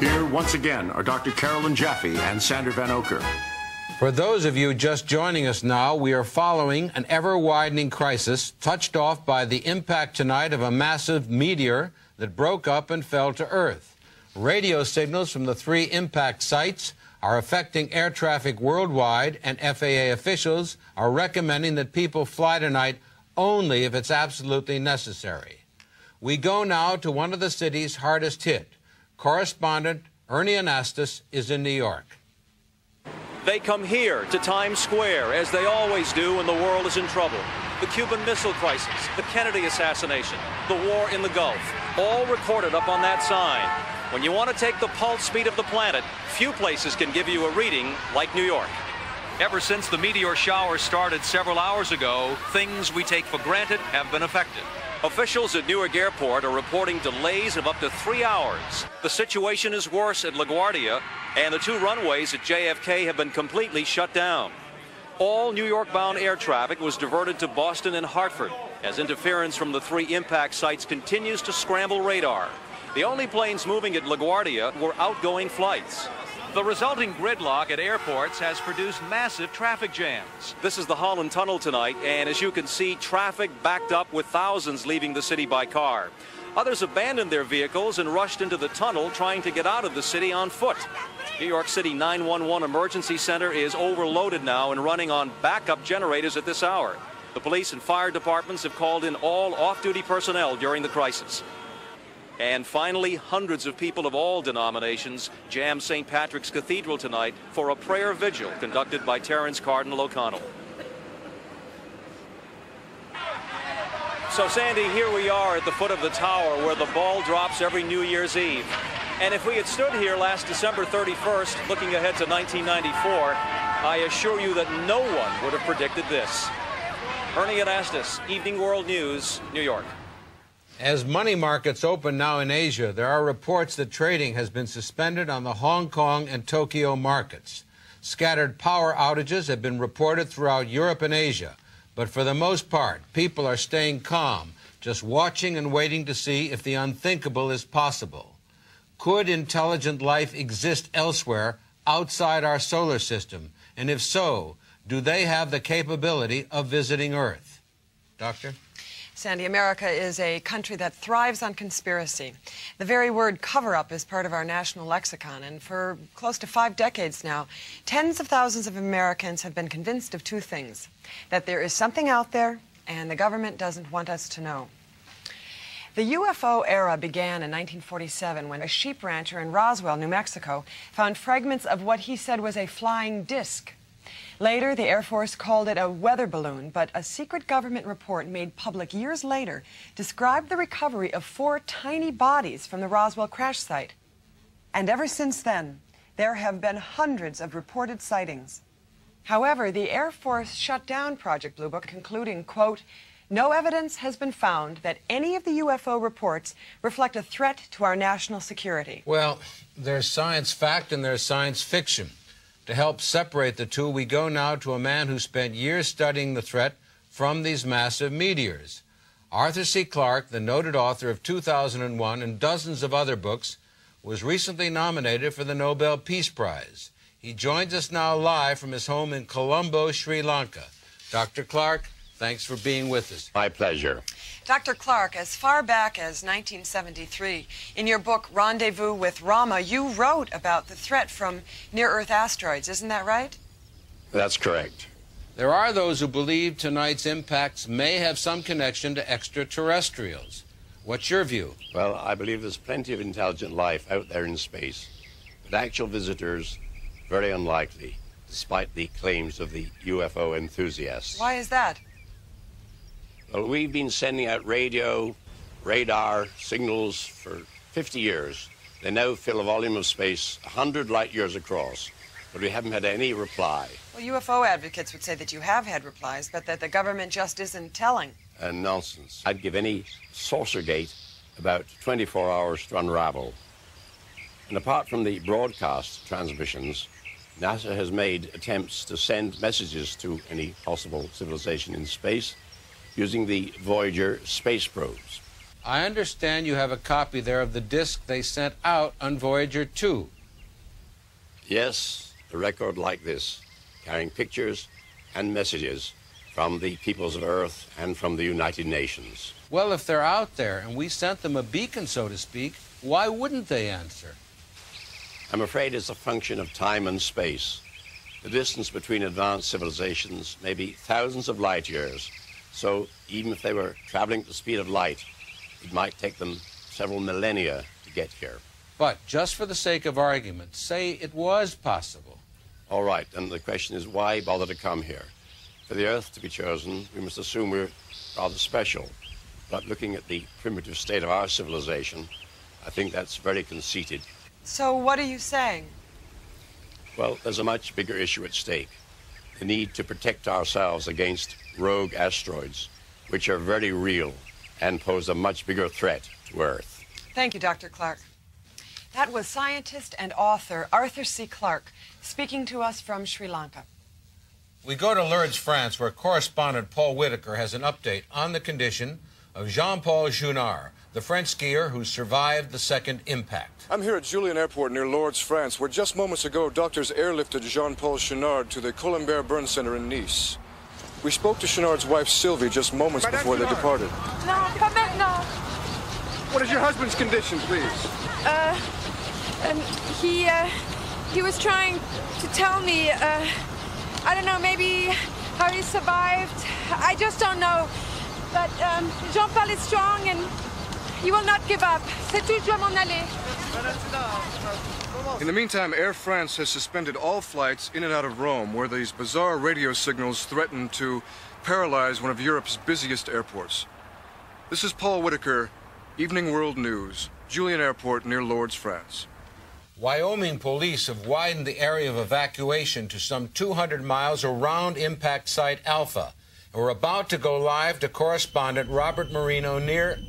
Here once again are Dr. Carolyn Jaffe and Sander Vanocur. For those of you just joining us now, we are following an ever-widening crisis touched off by the impact tonight of a massive meteor that broke up and fell to Earth. Radio signals from the three impact sites are affecting air traffic worldwide, and FAA officials are recommending that people fly tonight only if it's absolutely necessary. We go now to one of the cities hardest hit. Correspondent Ernie Anastas is in New York. They come here to Times Square, as they always do when the world is in trouble. The Cuban Missile Crisis, the Kennedy assassination, the war in the Gulf, all recorded up on that sign. When you want to take the pulse speed of the planet, few places can give you a reading like New York. Ever since the meteor shower started several hours ago, things we take for granted have been affected. Officials at Newark Airport are reporting delays of up to 3 hours. The situation is worse at LaGuardia, and the two runways at JFK have been completely shut down. All New York-bound air traffic was diverted to Boston and Hartford, as interference from the three impact sites continues to scramble radar. The only planes moving at LaGuardia were outgoing flights. The resulting gridlock at airports has produced massive traffic jams. This is the Holland Tunnel tonight, and as you can see, traffic backed up with thousands leaving the city by car. Others abandoned their vehicles and rushed into the tunnel, trying to get out of the city on foot. New York City 911 Emergency Center is overloaded now and running on backup generators at this hour. The police and fire departments have called in all off-duty personnel during the crisis. And finally, hundreds of people of all denominations jammed St. Patrick's Cathedral tonight for a prayer vigil conducted by Terrence Cardinal O'Connell. So, Sandy, here we are at the foot of the tower where the ball drops every New Year's Eve. And if we had stood here last December 31st, looking ahead to 1994, I assure you that no one would have predicted this. Ernie Anastas, Evening World News, New York. As money markets open now in Asia, there are reports that trading has been suspended on the Hong Kong and Tokyo markets. Scattered power outages have been reported throughout Europe and Asia, but for the most part, people are staying calm, just watching and waiting to see if the unthinkable is possible. Could intelligent life exist elsewhere outside our solar system? And if so, do they have the capability of visiting Earth? Doctor? Sandy, America is a country that thrives on conspiracy. The very word cover-up is part of our national lexicon, and for close to 5 decades now, tens of thousands of Americans have been convinced of two things: that there is something out there, and the government doesn't want us to know. The UFO era began in 1947 when a sheep rancher in Roswell, New Mexico, found fragments of what he said was a flying disc. Later, the Air Force called it a weather balloon, but a secret government report made public years later described the recovery of 4 tiny bodies from the Roswell crash site. And ever since then, there have been hundreds of reported sightings. However, the Air Force shut down Project Blue Book, concluding, quote, "No evidence has been found that any of the UFO reports reflect a threat to our national security." Well, there's science fact and there's science fiction. To help separate the two, we go now to a man who spent years studying the threat from these massive meteors. Arthur C. Clarke, the noted author of 2001 and dozens of other books, was recently nominated for the Nobel Peace Prize. He joins us now live from his home in Colombo, Sri Lanka. Dr. Clarke, thanks for being with us. My pleasure. Dr. Clarke, as far back as 1973, in your book Rendezvous with Rama, you wrote about the threat from near-Earth asteroids. Isn't that right? That's correct. There are those who believe tonight's impacts may have some connection to extraterrestrials. What's your view? Well, I believe there's plenty of intelligent life out there in space, but actual visitors, very unlikely, despite the claims of the UFO enthusiasts. Why is that? But we've been sending out radio, radar signals for 50 years. They now fill a volume of space 100 light years across, but we haven't had any reply. Well, UFO advocates would say that you have had replies, but that the government just isn't telling. Nonsense. I'd give any saucer gate about 24 hours to unravel. And apart from the broadcast transmissions, NASA has made attempts to send messages to any possible civilization in space using the Voyager space probes. I understand you have a copy there of the disc they sent out on Voyager 2. Yes, a record like this, carrying pictures and messages from the peoples of Earth and from the United Nations. Well, if they're out there and we sent them a beacon, so to speak, why wouldn't they answer? I'm afraid it's a function of time and space. The distance between advanced civilizations may be thousands of light years, so even if they were traveling at the speed of light, it might take them several millennia to get here. But just for the sake of argument, say it was possible. All right, and the question is, why bother to come here? For the Earth to be chosen, we must assume we're rather special. But looking at the primitive state of our civilization, I think that's very conceited. So what are you saying? Well, there's a much bigger issue at stake. The need to protect ourselves against rogue asteroids, which are very real and pose a much bigger threat to Earth. Thank you, Dr. Clark. That was scientist and author Arthur C. Clarke speaking to us from Sri Lanka. We go to Lourdes, France, where correspondent Paul Whitaker has an update on the condition of Jean-Paul Chenard, the French skier who survived the second impact. I'm here at Julian Airport near Lourdes, France, where just moments ago doctors airlifted Jean-Paul Chenard to the Colombert Burn Center in Nice. We spoke to Chenard's wife, Sylvie, just moments before they departed. No, pas maintenant. What is your husband's condition, please? He was trying to tell me, I don't know, maybe how he survived. I just don't know. But Jean-Paul is strong and he will not give up. C'est tout, je vais m'en aller. In the meantime, Air France has suspended all flights in and out of Rome, where these bizarre radio signals threaten to paralyze one of Europe's busiest airports. This is Paul Whitaker, Evening World News, Julian Airport near Lourdes, France. Wyoming police have widened the area of evacuation to some 200 miles around impact site Alpha. And we're about to go live to correspondent Robert Marino near...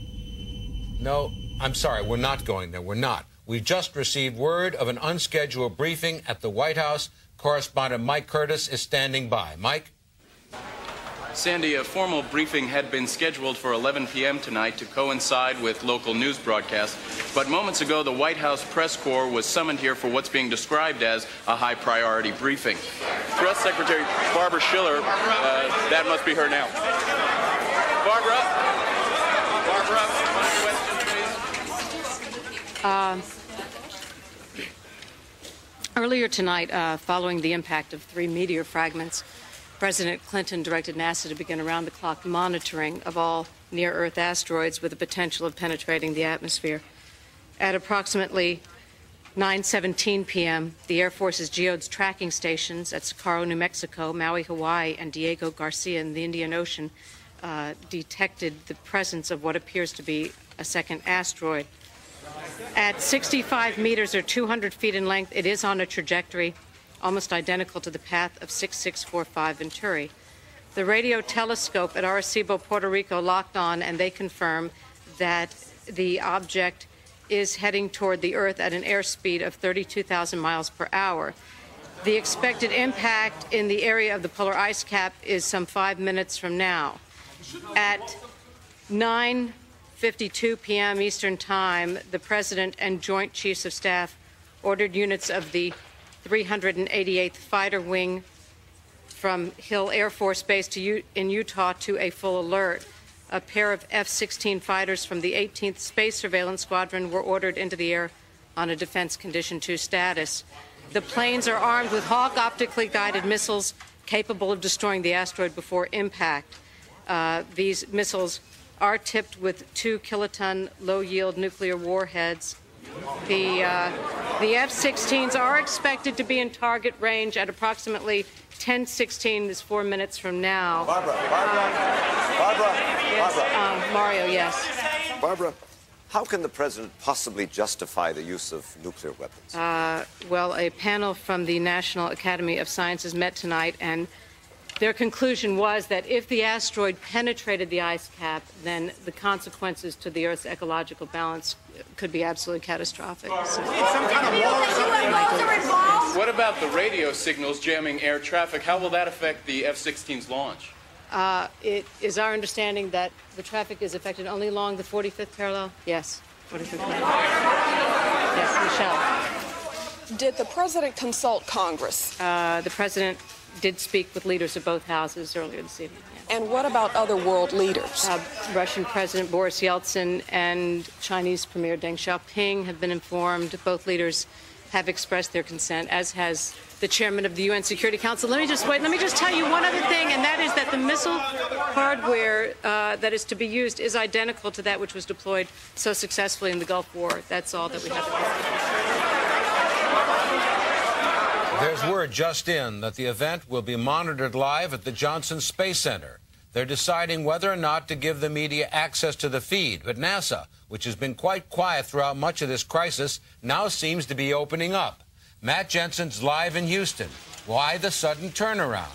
No, I'm sorry, we're not going there. We're not. We've just received word of an unscheduled briefing at the White House. Correspondent Mike Curtis is standing by. Mike? Sandy, a formal briefing had been scheduled for 11 p.m. tonight to coincide with local news broadcasts, but moments ago the White House press corps was summoned here for what's being described as a high-priority briefing. Press Secretary Barbara Schiller, that must be her now. Barbara, question, please. Earlier tonight, following the impact of three meteor fragments, President Clinton directed NASA to begin around-the-clock monitoring of all near-Earth asteroids with the potential of penetrating the atmosphere. At approximately 9:17 p.m., the Air Force's Geodes tracking stations at Socorro, New Mexico, Maui, Hawaii, and Diego Garcia in the Indian Ocean detected the presence of what appears to be a second asteroid. At 65 meters or 200 feet in length, it is on a trajectory almost identical to the path of 6645 Venturi. The radio telescope at Arecibo, Puerto Rico, locked on, and they confirm that the object is heading toward the Earth at an airspeed of 32,000 miles per hour. The expected impact in the area of the polar ice cap is some 5 minutes from now. At 9:52 p.m. Eastern Time, the President and Joint Chiefs of Staff ordered units of the 388th Fighter Wing from Hill Air Force Base in Utah to a full alert. A pair of F-16 fighters from the 18th Space Surveillance Squadron were ordered into the air on a Defense Condition 2 status. The planes are armed with Hawk optically guided missiles capable of destroying the asteroid before impact. These missiles are tipped with 2 kiloton low-yield nuclear warheads. The The F-16s are expected to be in target range at approximately 10:16 is 4 minutes from now. Barbara. Yes, Barbara. Mario, yes. Barbara, how can the president possibly justify the use of nuclear weapons? Well, a panel from the National Academy of Sciences met tonight, and their conclusion was that if the asteroid penetrated the ice cap, then the consequences to the Earth's ecological balance could be absolutely catastrophic. So. What about the radio signals jamming air traffic? How will that affect the F-16's launch? It is our understanding that the traffic is affected only along the 45th parallel. Yes, 45th parallel. Yes, Michelle. Did the president consult Congress? The president did speak with leaders of both houses earlier this evening. Yeah. And what about other world leaders? Russian President Boris Yeltsin and Chinese Premier Deng Xiaoping have been informed. Both leaders have expressed their consent, as has the chairman of the UN Security Council. Let me just tell you one other thing, and that is that the missile hardware that is to be used is identical to that which was deployed so successfully in the Gulf War. That's all that we have to say. There's word just in that the event will be monitored live at the Johnson Space Center. They're deciding whether or not to give the media access to the feed. But NASA, which has been quite quiet throughout much of this crisis, now seems to be opening up. Matt Jensen's live in Houston. Why the sudden turnaround?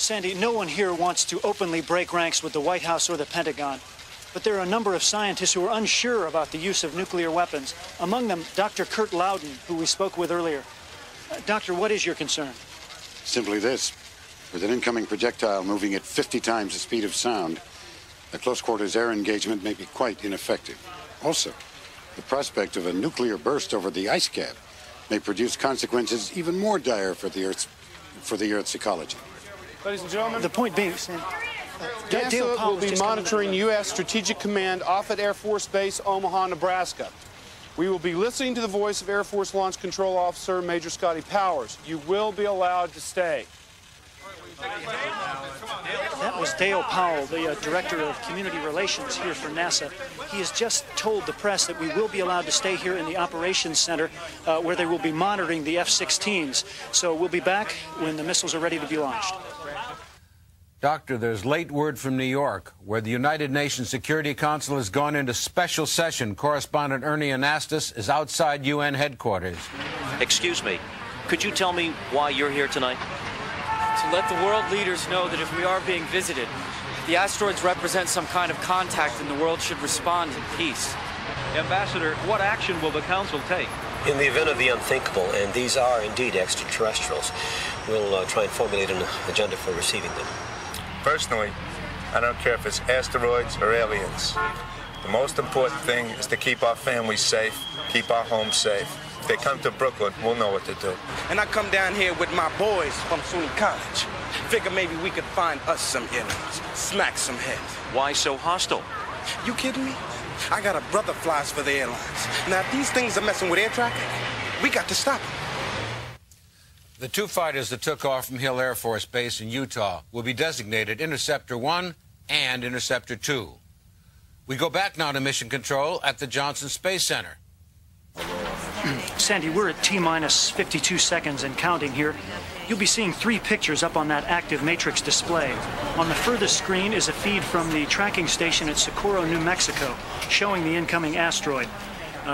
Sandy, no one here wants to openly break ranks with the White House or the Pentagon. But there are a number of scientists who are unsure about the use of nuclear weapons. Among them, Dr. Kurt Loudon, who we spoke with earlier. Doctor, what is your concern? Simply this. With an incoming projectile moving at 50 times the speed of sound, a close-quarters air engagement may be quite ineffective. Also, the prospect of a nuclear burst over the ice cap may produce consequences even more dire for the Earth's ecology. Ladies and gentlemen, the point being, NASA will be monitoring U.S. Strategic Command off at Air Force Base Omaha, Nebraska. We will be listening to the voice of Air Force Launch Control Officer Major Scotty Powers. You will be allowed to stay. That was Dale Powell, the Director of Community Relations here for NASA. He has just told the press that we will be allowed to stay here in the Operations Center where they will be monitoring the F-16s. So we'll be back when the missiles are ready to be launched. Doctor, there's late word from New York, where the United Nations Security Council has gone into special session. Correspondent Ernie Anastas is outside UN headquarters. Excuse me, could you tell me why you're here tonight? To let the world leaders know that if we are being visited, the asteroids represent some kind of contact and the world should respond in peace. Ambassador, what action will the Council take? In the event of the unthinkable, and these are indeed extraterrestrials, we'll try and formulate an agenda for receiving them. Personally, I don't care if it's asteroids or aliens. The most important thing is to keep our families safe, keep our homes safe. If they come to Brooklyn, we'll know what to do. And I come down here with my boys from SUNY College. Figure maybe we could find us some enemies, smack some heads. Why so hostile? You kidding me? I got a brother flies for the airlines. Now, if these things are messing with air traffic, we got to stop them. The two fighters that took off from Hill Air Force Base in Utah will be designated Interceptor 1 and Interceptor 2. We go back now to Mission Control at the Johnson Space Center. Sandy, we're at T-minus 52 seconds and counting here. You'll be seeing three pictures up on that active matrix display. On the furthest screen is a feed from the tracking station at Socorro, New Mexico, showing the incoming asteroid.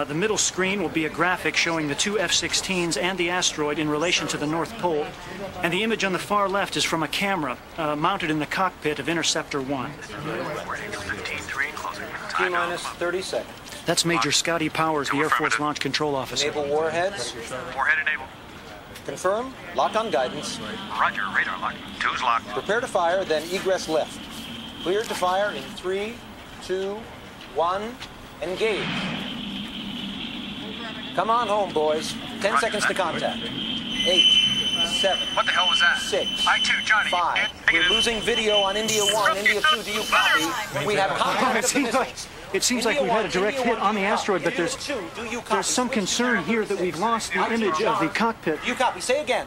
The middle screen will be a graphic showing the two F-16s and the asteroid in relation to the North Pole. And the image on the far left is from a camera mounted in the cockpit of Interceptor 1. T-minus 30 seconds. That's Major Scotty Powers, the Air Force Launch Control Officer. Enable warheads. Warhead enabled. Confirm. Lock on guidance. Roger. Radar lock. Two's locked. Prepare to fire, then egress left. Cleared to fire in 3, 2, 1. Engage. Come on home, boys. 10 Roger seconds that. To contact. 8, 7. What the hell was that? 6. I-2, Johnny. 5. We're losing video on India 1. India 2, do you copy? We have contact. It seems like we've had a direct hit on the asteroid, but there's some concern here that we've lost the image of the cockpit. You copy. Say again.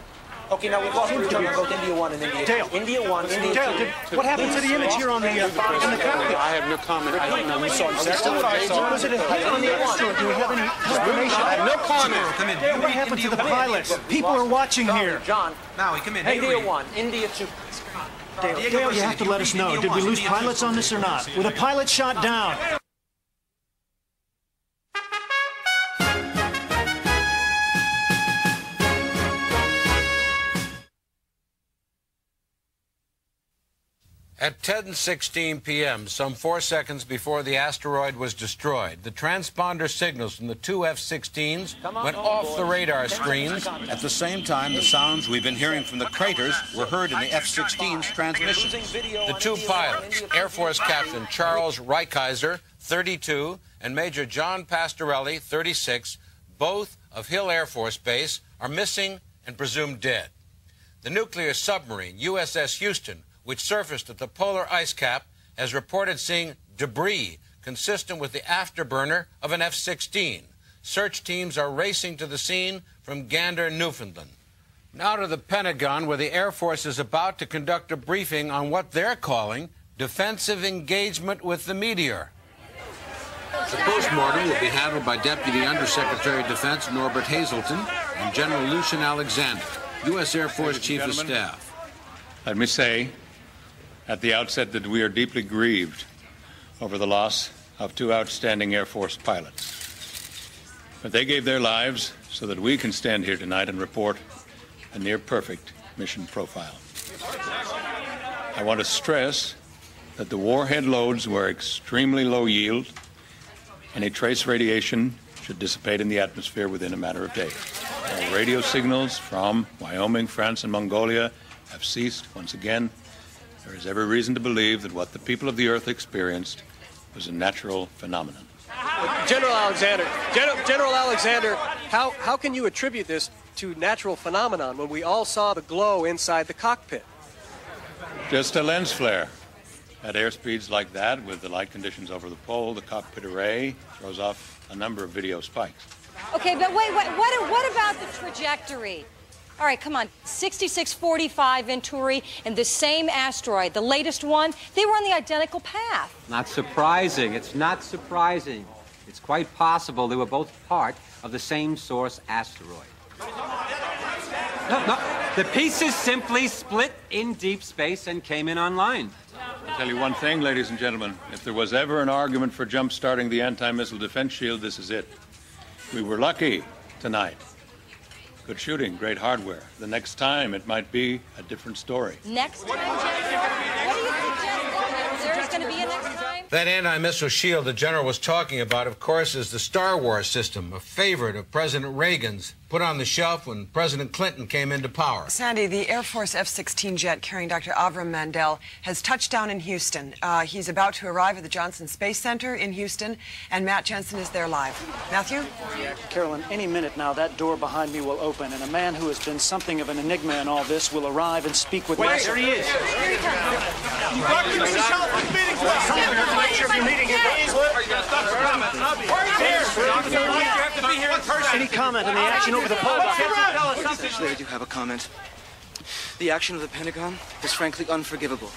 Okay, now we've lost control of both India 1 and India 2. Dale. India 1, India 2. Dale, what happened to the image here on the cockpit? I have no comment. I don't know. We saw it. Was it a hit on the aircraft? Do we have any explanation? I have no comment. Come in. What happened to the pilots? People are watching here. John. Maui, come in. India 1, India 2. Dale, you have to let us know. Did we lose pilots on this or not? Were the pilots shot down? At 10:16 p.m., some 4 seconds before the asteroid was destroyed, the transponder signals from the two F-16s went off the radar screens. At the same time, the sounds we've been hearing from the craters were heard in the F-16's transmissions. The two pilots, Air Force Captain Charles Reichheiser, 32, and Major John Pastorelli, 36, both of Hill Air Force Base, are missing and presumed dead. The nuclear submarine USS Houston, which surfaced at the polar ice cap, has reported seeing debris consistent with the afterburner of an F-16. Search teams are racing to the scene from Gander, Newfoundland. Now to the Pentagon, where the Air Force is about to conduct a briefing on what they're calling defensive engagement with the meteor. The postmortem will be handled by Deputy Undersecretary of Defense Norbert Hazelton and General Lucian Alexander, U.S. Air Force Chief of Staff. Let me say at the outset that we are deeply grieved over the loss of two outstanding Air Force pilots. But they gave their lives so that we can stand here tonight and report a near-perfect mission profile. I want to stress that the warhead loads were extremely low yield. Any trace radiation should dissipate in the atmosphere within a matter of days. All radio signals from Wyoming, France, and Mongolia have ceased once again. There is every reason to believe that what the people of the Earth experienced was a natural phenomenon. General Alexander, how can you attribute this to natural phenomenon when we all saw the glow inside the cockpit? Just a lens flare. At airspeeds like that, with the light conditions over the pole, the cockpit array throws off a number of video spikes. Okay, but wait, what about the trajectory? All right, come on, 6645 Venturi and the same asteroid, the latest one, they were on the identical path. Not surprising, it's not surprising. It's quite possible they were both part of the same source asteroid. No, the pieces simply split in deep space and came in online. I'll tell you one thing, ladies and gentlemen, if there was ever an argument for jump-starting the anti-missile defense shield, this is it. We were lucky tonight. Good shooting, great hardware. The next time, it might be a different story. Next time, General? What do you suggest? There's going to be a next time? That anti-missile shield the General was talking about, of course, is the Star Wars system, a favorite of President Reagan's, put on the shelf when President Clinton came into power. Sandy, the Air Force F-16 jet carrying Dr. Avram Mandel has touched down in Houston. He's about to arrive at the Johnson Space Center in Houston, and Matt Jensen is there live. Matthew? Carolyn, any minute now, that door behind me will open, and a man who has been something of an enigma in all this will arrive and speak with us. There he is. Any comment on the action? I do have a comment. The action of the Pentagon is frankly unforgivable.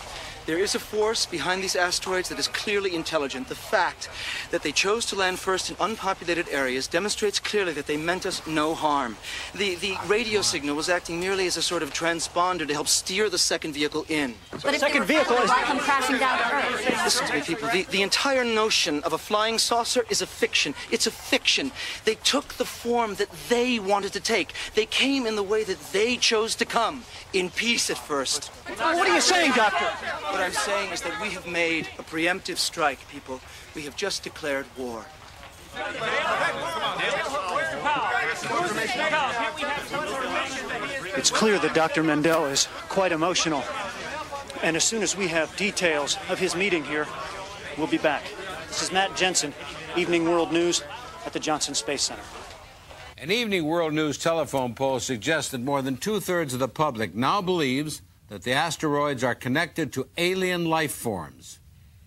There is a force behind these asteroids that is clearly intelligent. The fact that they chose to land first in unpopulated areas demonstrates clearly that they meant us no harm. The radio signal was acting merely as a sort of transponder to help steer the second vehicle in. But the second vehicle is come crashing down to Earth. Listen to me, people. The entire notion of a flying saucer is a fiction. It's a fiction. They took the form that they wanted to take. They came in the way that they chose to come, in peace at first. Well, what are you saying, Doctor? What I'm saying is that we have made a preemptive strike, people. We have just declared war. It's clear that Dr. Mandel is quite emotional. And as soon as we have details of his meeting here, we'll be back. This is Matt Jensen, Evening World News at the Johnson Space Center. An Evening World News telephone poll suggests that more than two-thirds of the public now believes that the asteroids are connected to alien life forms.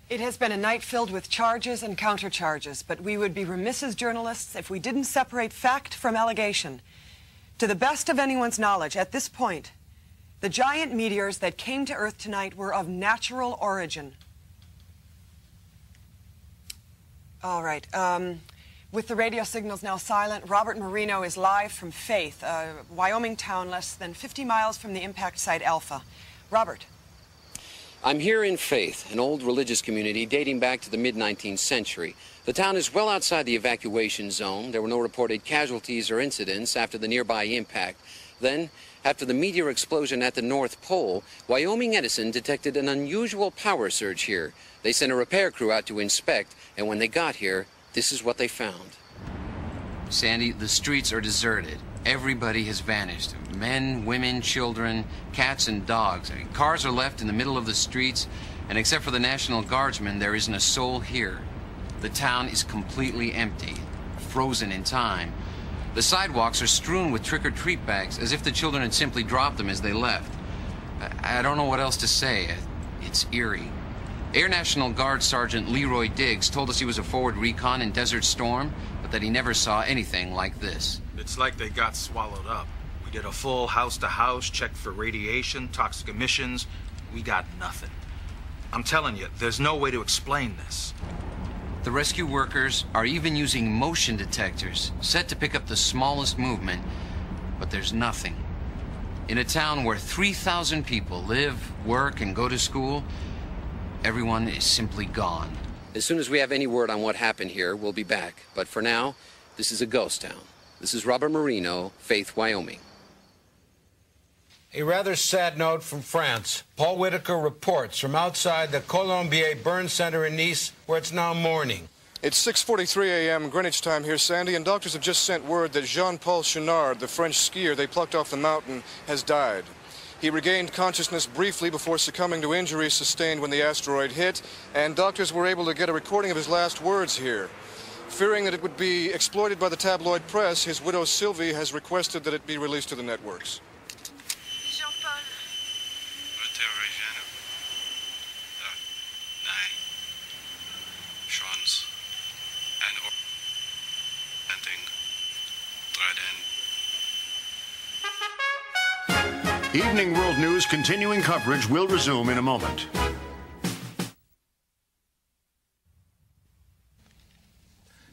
It has been a night filled with charges and countercharges, but we would be remiss as journalists if we didn't separate fact from allegation. To the best of anyone's knowledge, at this point, the giant meteors that came to Earth tonight were of natural origin. All right. With the radio signals now silent, Robert Marino is live from Faith, a Wyoming town less than 50 miles from the impact site Alpha. Robert. I'm here in Faith, an old religious community dating back to the mid-19th century. The town is well outside the evacuation zone. There were no reported casualties or incidents after the nearby impact. Then, after the meteor explosion at the North Pole, Wyoming Edison detected an unusual power surge here. They sent a repair crew out to inspect, and when they got here, this is what they found. Sandy, the streets are deserted. Everybody has vanished. Men, women, children, cats and dogs. Cars are left in the middle of the streets, and except for the National Guardsmen, there isn't a soul here. The town is completely empty, frozen in time. The sidewalks are strewn with trick-or-treat bags, as if the children had simply dropped them as they left. I don't know what else to say. It's eerie. Air National Guard Sergeant Leroy Diggs told us he was a forward recon in Desert Storm, but that he never saw anything like this. It's like they got swallowed up. We did a full house-to-house check for radiation, toxic emissions. We got nothing. I'm telling you, there's no way to explain this. The rescue workers are even using motion detectors set to pick up the smallest movement, but there's nothing. In a town where 3,000 people live, work, and go to school, everyone is simply gone. As soon as we have any word on what happened here, we'll be back. But for now, this is a ghost town. This is Robert Marino, Faith, Wyoming. A rather sad note from France. Paul Whitaker reports from outside the Colombier Burn Center in Nice, where it's now morning. It's 6:43 a.m. Greenwich time here, Sandy, and doctors have just sent word that Jean-Paul Chenard, the French skier they plucked off the mountain, has died. He regained consciousness briefly before succumbing to injuries sustained when the asteroid hit, and doctors were able to get a recording of his last words here. Fearing that it would be exploited by the tabloid press, his widow Sylvie has requested that it be released to the networks. Jean-Paul. Evening World News continuing coverage will resume in a moment.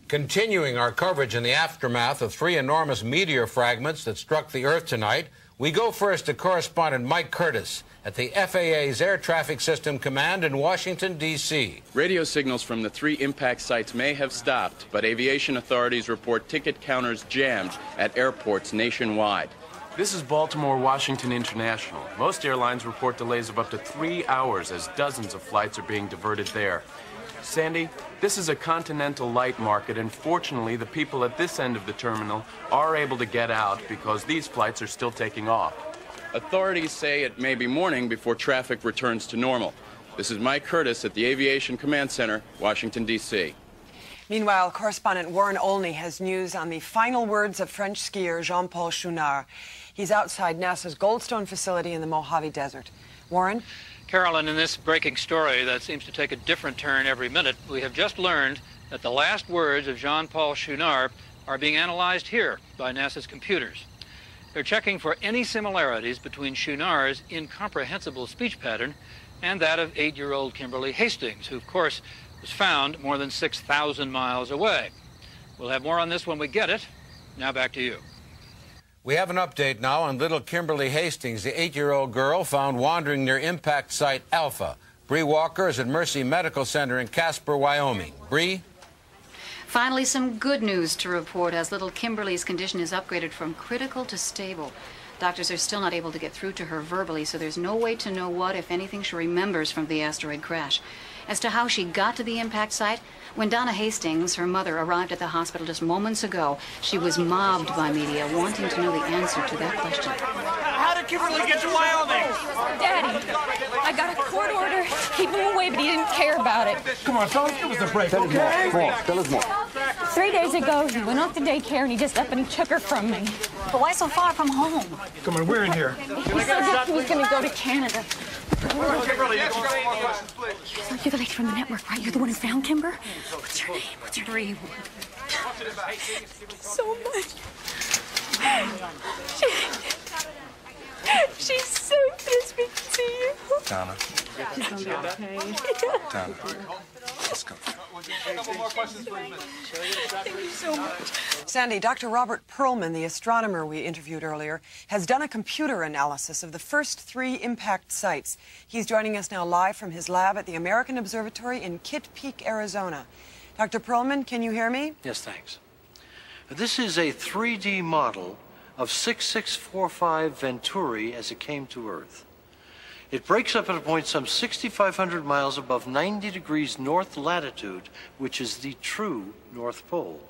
Continuing our coverage in the aftermath of three enormous meteor fragments that struck the Earth tonight, we go first to correspondent Mike Curtis at the FAA's Air Traffic System Command in Washington, D.C. Radio signals from the three impact sites may have stopped, but aviation authorities report ticket counters jammed at airports nationwide. This is Baltimore, Washington International. Most airlines report delays of up to 3 hours as dozens of flights are being diverted there. Sandy, this is a continental light market, and fortunately the people at this end of the terminal are able to get out because these flights are still taking off. Authorities say it may be morning before traffic returns to normal. This is Mike Curtis at the Aviation Command Center, Washington, D.C. Meanwhile, correspondent Warren Olney has news on the final words of French skier Jean-Paul Chenard. He's outside NASA's Goldstone facility in the Mojave Desert. Warren? Carolyn, in this breaking story that seems to take a different turn every minute, we have just learned that the last words of Jean-Paul Chenard are being analyzed here by NASA's computers. They're checking for any similarities between Chenard's incomprehensible speech pattern and that of 8-year-old Kimberly Hastings, who, of course, was found more than 6,000 miles away. We'll have more on this when we get it. Now back to you. We have an update now on little Kimberly Hastings, the 8-year-old girl found wandering near impact site Alpha. Bree Walker is at Mercy Medical Center in Casper, Wyoming. Bree? Finally, some good news to report as little Kimberly's condition is upgraded from critical to stable. Doctors are still not able to get through to her verbally, so there's no way to know what, if anything, she remembers from the asteroid crash. As to how she got to the impact site, when Donna Hastings, her mother, arrived at the hospital just moments ago, she was mobbed by media, wanting to know the answer to that question. How did Kimberly get to Wyoming? Daddy, I got a court order to keep him away, but he didn't care about it. Come on, fellas, give us a break, okay? Tell us more. 3 days ago, he went off to daycare, and he just up and he took her from me. But why so far from home? Come on, we're in here. He said he was going to go to Canada. Kimberly, it's like you're the lady from the network, right? You're the one who found Kimber? What's your name? What's your name? So much. She's so pissed we can see you. Donna. Okay. Donna. Let's go. Thank you so much. Sandy, Dr. Robert Perlman, the astronomer we interviewed earlier, has done a computer analysis of the first three impact sites. He's joining us now live from his lab at the American Observatory in Kitt Peak, Arizona. Dr. Perlman, can you hear me? Yes, thanks. This is a 3D model of 6645 Venturi as it came to Earth. It breaks up at a point some 6,500 miles above 90 degrees north latitude, which is the true North Pole.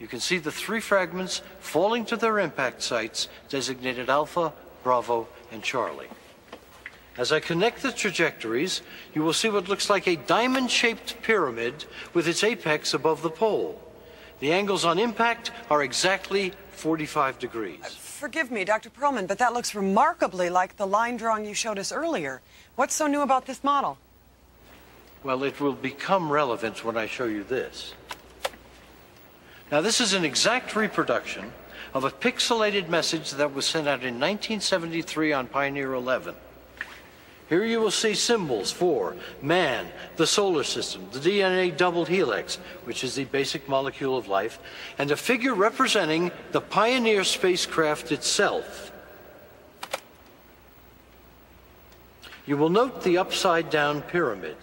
You can see the three fragments falling to their impact sites, designated Alpha, Bravo, and Charlie. As I connect the trajectories, you will see what looks like a diamond-shaped pyramid with its apex above the pole. The angles on impact are exactly 45 degrees. Forgive me, Dr. Perlman, but that looks remarkably like the line drawing you showed us earlier. What's so new about this model? Well, it will become relevant when I show you this. Now, this is an exact reproduction of a pixelated message that was sent out in 1973 on Pioneer 11. Here you will see symbols for man, the solar system, the DNA double helix, which is the basic molecule of life, and a figure representing the Pioneer spacecraft itself. You will note the upside-down pyramid.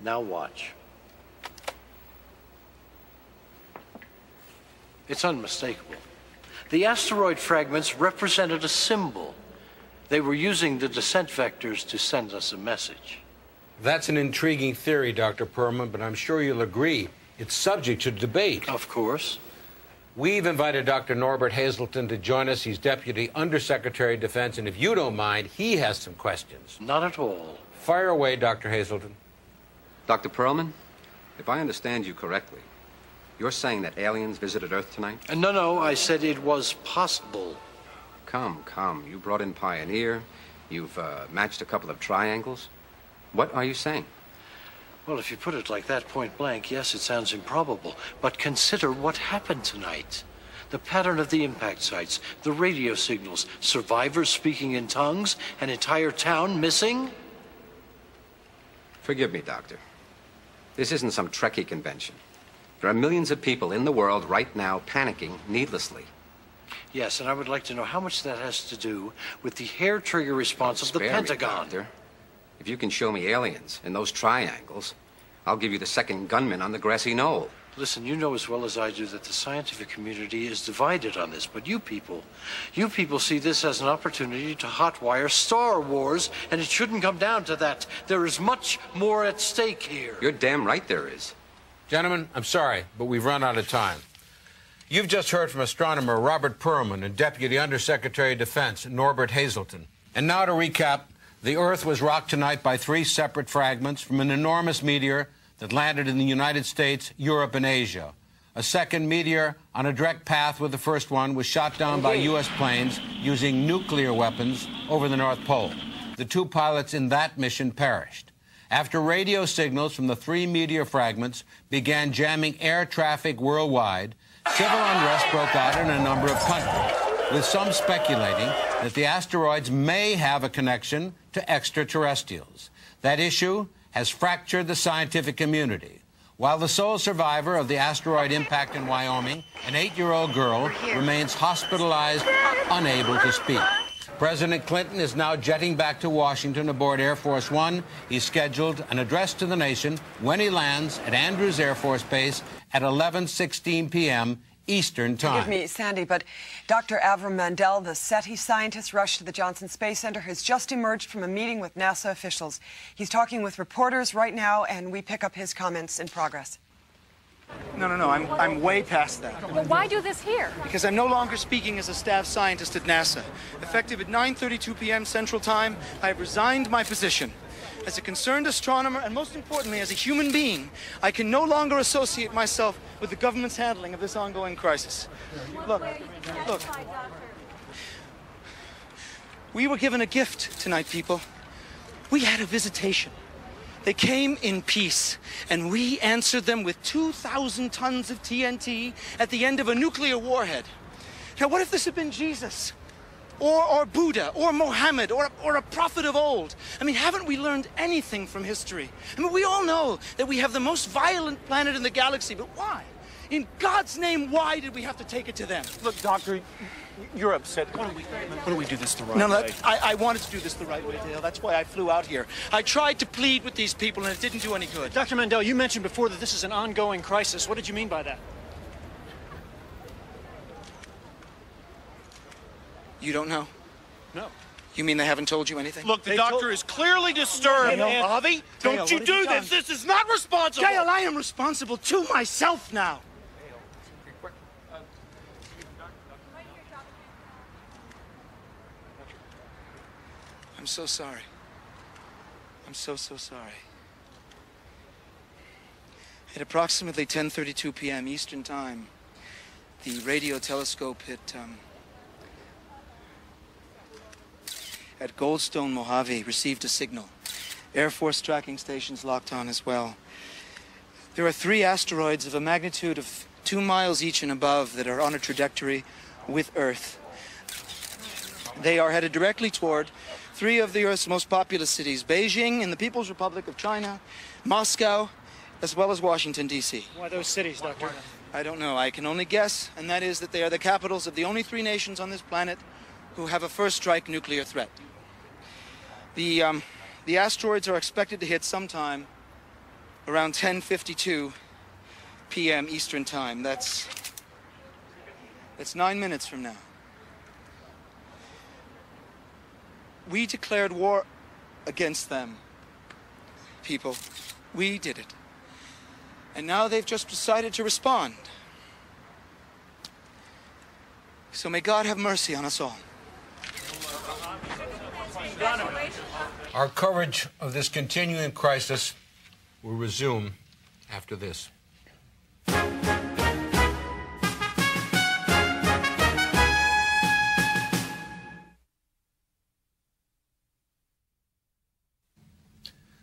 Now watch. It's unmistakable. The asteroid fragments represented a symbol. They were using the descent vectors to send us a message. That's an intriguing theory, Dr. Perlman, but I'm sure you'll agree it's subject to debate. Of course. We've invited Dr. Norbert Hazelton to join us. He's Deputy Undersecretary of Defense, and if you don't mind, he has some questions. Not at all. Fire away, Dr. Hazelton. Dr. Perlman, if I understand you correctly, you're saying that aliens visited Earth tonight? No, I said it was possible. Come. You brought in Pioneer. You've matched a couple of triangles. What are you saying? Well, if you put it like that, point blank, yes, it sounds improbable. But consider what happened tonight. The pattern of the impact sites, the radio signals, survivors speaking in tongues, an entire town missing. Forgive me, Doctor. This isn't some Trekkie convention. There are millions of people in the world right now panicking needlessly. Yes, and I would like to know how much that has to do with the hair trigger response of the Pentagon. Doctor, if you can show me aliens in those triangles, I'll give you the second gunman on the grassy knoll. Listen, you know as well as I do that the scientific community is divided on this, but you people see this as an opportunity to hotwire Star Wars, and it shouldn't come down to that. There is much more at stake here. You're damn right there is. Gentlemen, I'm sorry, but we've run out of time. You've just heard from astronomer Robert Perlman and Deputy Undersecretary of Defense Norbert Hazelton. And now to recap, the Earth was rocked tonight by three separate fragments from an enormous meteor that landed in the United States, Europe, and Asia. A second meteor on a direct path with the first one was shot down by U.S. planes using nuclear weapons over the North Pole. The two pilots in that mission perished. After radio signals from the three meteor fragments began jamming air traffic worldwide, civil unrest broke out in a number of countries, with some speculating that the asteroids may have a connection to extraterrestrials. That issue has fractured the scientific community. While the sole survivor of the asteroid impact in Wyoming, an 8-year-old girl remains hospitalized, unable to speak. President Clinton is now jetting back to Washington aboard Air Force One. He's scheduled an address to the nation when he lands at Andrews Air Force Base at 11:16 p.m. Eastern Time. Forgive me, Sandy, but Dr. Avram Mandel, the SETI scientist rushed to the Johnson Space Center, has just emerged from a meeting with NASA officials. He's talking with reporters right now, and we pick up his comments in progress. No, I'm way past that. Well, why do this here? Because I'm no longer speaking as a staff scientist at NASA. Effective at 9:32 p.m. Central Time, I have resigned my position. As a concerned astronomer, and most importantly, as a human being, I can no longer associate myself with the government's handling of this ongoing crisis. Look. We were given a gift tonight, people. We had a visitation. They came in peace, and we answered them with 2,000 tons of TNT at the end of a nuclear warhead. Now, what if this had been Jesus? Or Buddha, or Mohammed, or a prophet of old? I mean, haven't we learned anything from history? I mean, we all know that we have the most violent planet in the galaxy, but why? In God's name, why did we have to take it to them? Look, Doctor, you're upset. Why don't we do this the right way? I wanted to do this the right way, Dale. That's why I flew out here. I tried to plead with these people, and it didn't do any good. Dr. Mandel, you mentioned before that this is an ongoing crisis. What did you mean by that? You don't know? No. You mean they haven't told you anything? Look, the doctor is clearly disturbed. Avi, don't you do this. This is not responsible. Dale, I am responsible to myself now. I'm so sorry. I'm so sorry. At approximately 10:32 p.m. Eastern Time, the radio telescope hit... at Goldstone, Mojave, received a signal. Air Force tracking stations locked on as well. There are three asteroids of a magnitude of 2 miles each and above that are on a trajectory with Earth. They are headed directly toward three of the Earth's most populous cities, Beijing in the People's Republic of China, Moscow, as well as Washington, D.C. Why those cities, Doctor? I don't know. I can only guess, and that is that they are the capitals of the only three nations on this planet who have a first-strike nuclear threat. The asteroids are expected to hit sometime around 10:52 p.m. Eastern Time. That's 9 minutes from now. We declared war against them, people. We did it. And now they've just decided to respond. So may God have mercy on us all. Our coverage of this continuing crisis will resume after this.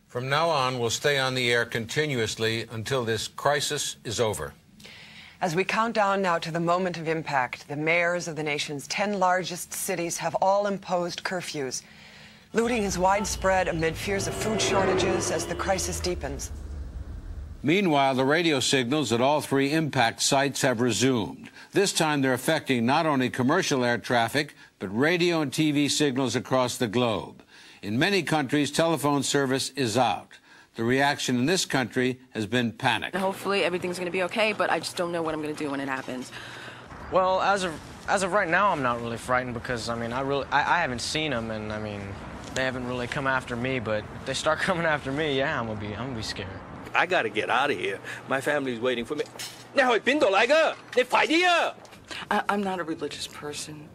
From now on, we'll stay on the air continuously until this crisis is over. As we count down now to the moment of impact, the mayors of the nation's 10 largest cities have all imposed curfews. Looting is widespread amid fears of food shortages as the crisis deepens. Meanwhile, the radio signals at all three impact sites have resumed. This time they're affecting not only commercial air traffic, but radio and TV signals across the globe. In many countries, telephone service is out. The reaction in this country has been panic. Hopefully everything's going to be okay, but I just don't know what I'm going to do when it happens. Well, as of right now, I'm not really frightened because, I mean, I haven't seen them, and, I mean, they haven't really come after me, but if they start coming after me, yeah, I'm going to be scared. I got to get out of here. My family's waiting for me. I'm not a religious person.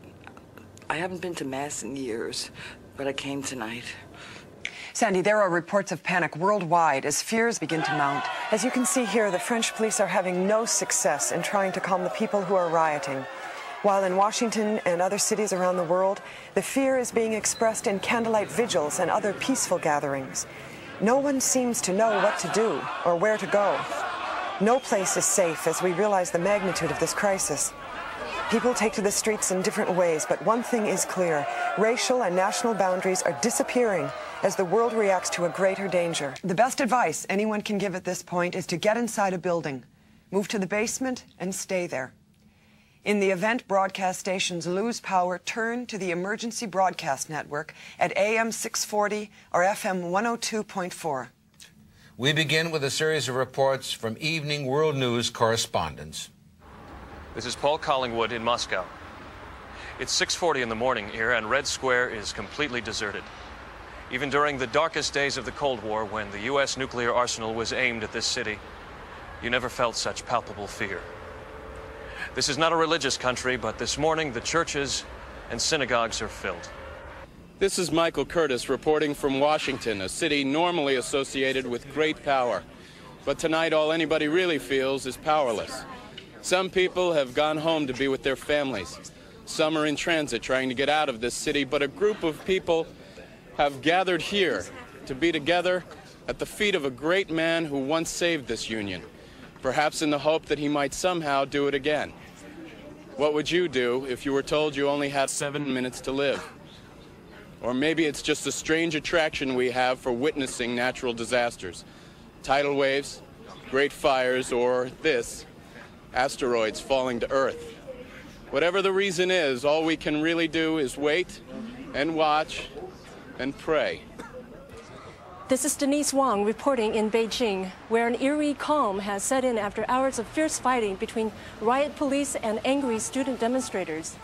I haven't been to Mass in years, but I came tonight. Sandy, there are reports of panic worldwide as fears begin to mount. As you can see here, the French police are having no success in trying to calm the people who are rioting. While in Washington and other cities around the world, the fear is being expressed in candlelight vigils and other peaceful gatherings. No one seems to know what to do or where to go. No place is safe as we realize the magnitude of this crisis. People take to the streets in different ways, but one thing is clear. Racial and national boundaries are disappearing as the world reacts to a greater danger. The best advice anyone can give at this point is to get inside a building, move to the basement, and stay there. In the event broadcast stations lose power, turn to the emergency broadcast network at AM 640 or FM 102.4. We begin with a series of reports from Evening World News correspondents. This is Paul Collingwood in Moscow. It's 6:40 in the morning here, and Red Square is completely deserted. Even during the darkest days of the Cold War, when the U.S. nuclear arsenal was aimed at this city, you never felt such palpable fear. This is not a religious country, but this morning the churches and synagogues are filled. This is Michael Curtis reporting from Washington, a city normally associated with great power. But tonight all anybody really feels is powerless. Some people have gone home to be with their families. Some are in transit trying to get out of this city, but a group of people have gathered here to be together at the feet of a great man who once saved this union, perhaps in the hope that he might somehow do it again. What would you do if you were told you only had 7 minutes to live? Or maybe it's just a strange attraction we have for witnessing natural disasters. Tidal waves, great fires, or this, asteroids falling to Earth. Whatever the reason is, all we can really do is wait and watch and pray. This is Denise Wong reporting in Beijing, where an eerie calm has set in after hours of fierce fighting between riot police and angry student demonstrators.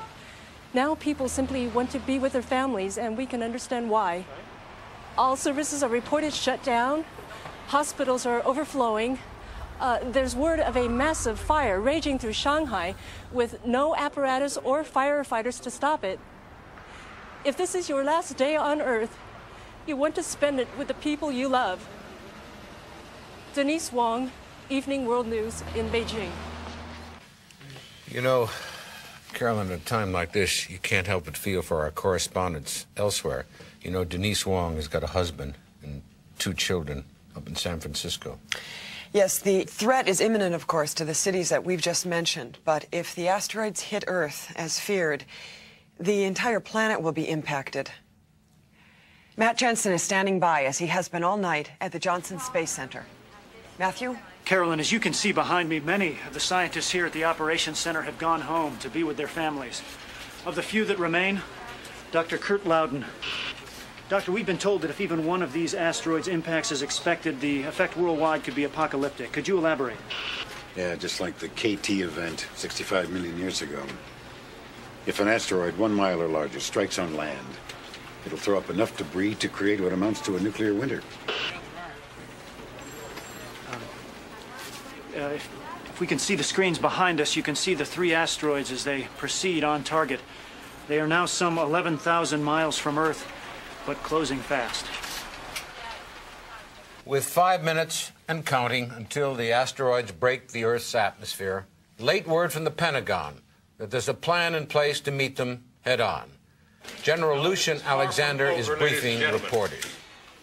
Now people simply want to be with their families, and we can understand why. All services are reported shut down. Hospitals are overflowing. There's word of a massive fire raging through Shanghai with no apparatus or firefighters to stop it. If this is your last day on Earth, you want to spend it with the people you love. Denise Wong, Evening World News in Beijing. You know, Carolyn, at a time like this, you can't help but feel for our correspondents elsewhere. You know, Denise Wong has got a husband and 2 children up in San Francisco. Yes, the threat is imminent, of course, to the cities that we've just mentioned. But if the asteroids hit Earth as feared, the entire planet will be impacted. Matt Jensen is standing by, as he has been all night, at the Johnson Space Center. Matthew? Carolyn, as you can see behind me, many of the scientists here at the Operations Center have gone home to be with their families. Of the few that remain, Dr. Kurt Loudon. Doctor, we've been told that if even one of these asteroids impacts as expected, the effect worldwide could be apocalyptic. Could you elaborate? Yeah, just like the KT event 65 million years ago. If an asteroid 1 mile or larger strikes on land, it'll throw up enough debris to create what amounts to a nuclear winter. If we can see the screens behind us, you can see the 3 asteroids as they proceed on target. They are now some 11,000 miles from Earth, but closing fast. With 5 minutes and counting until the asteroids break the Earth's atmosphere, late word from the Pentagon that there's a plan in place to meet them head on. General Lucian Alexander is briefing reporters.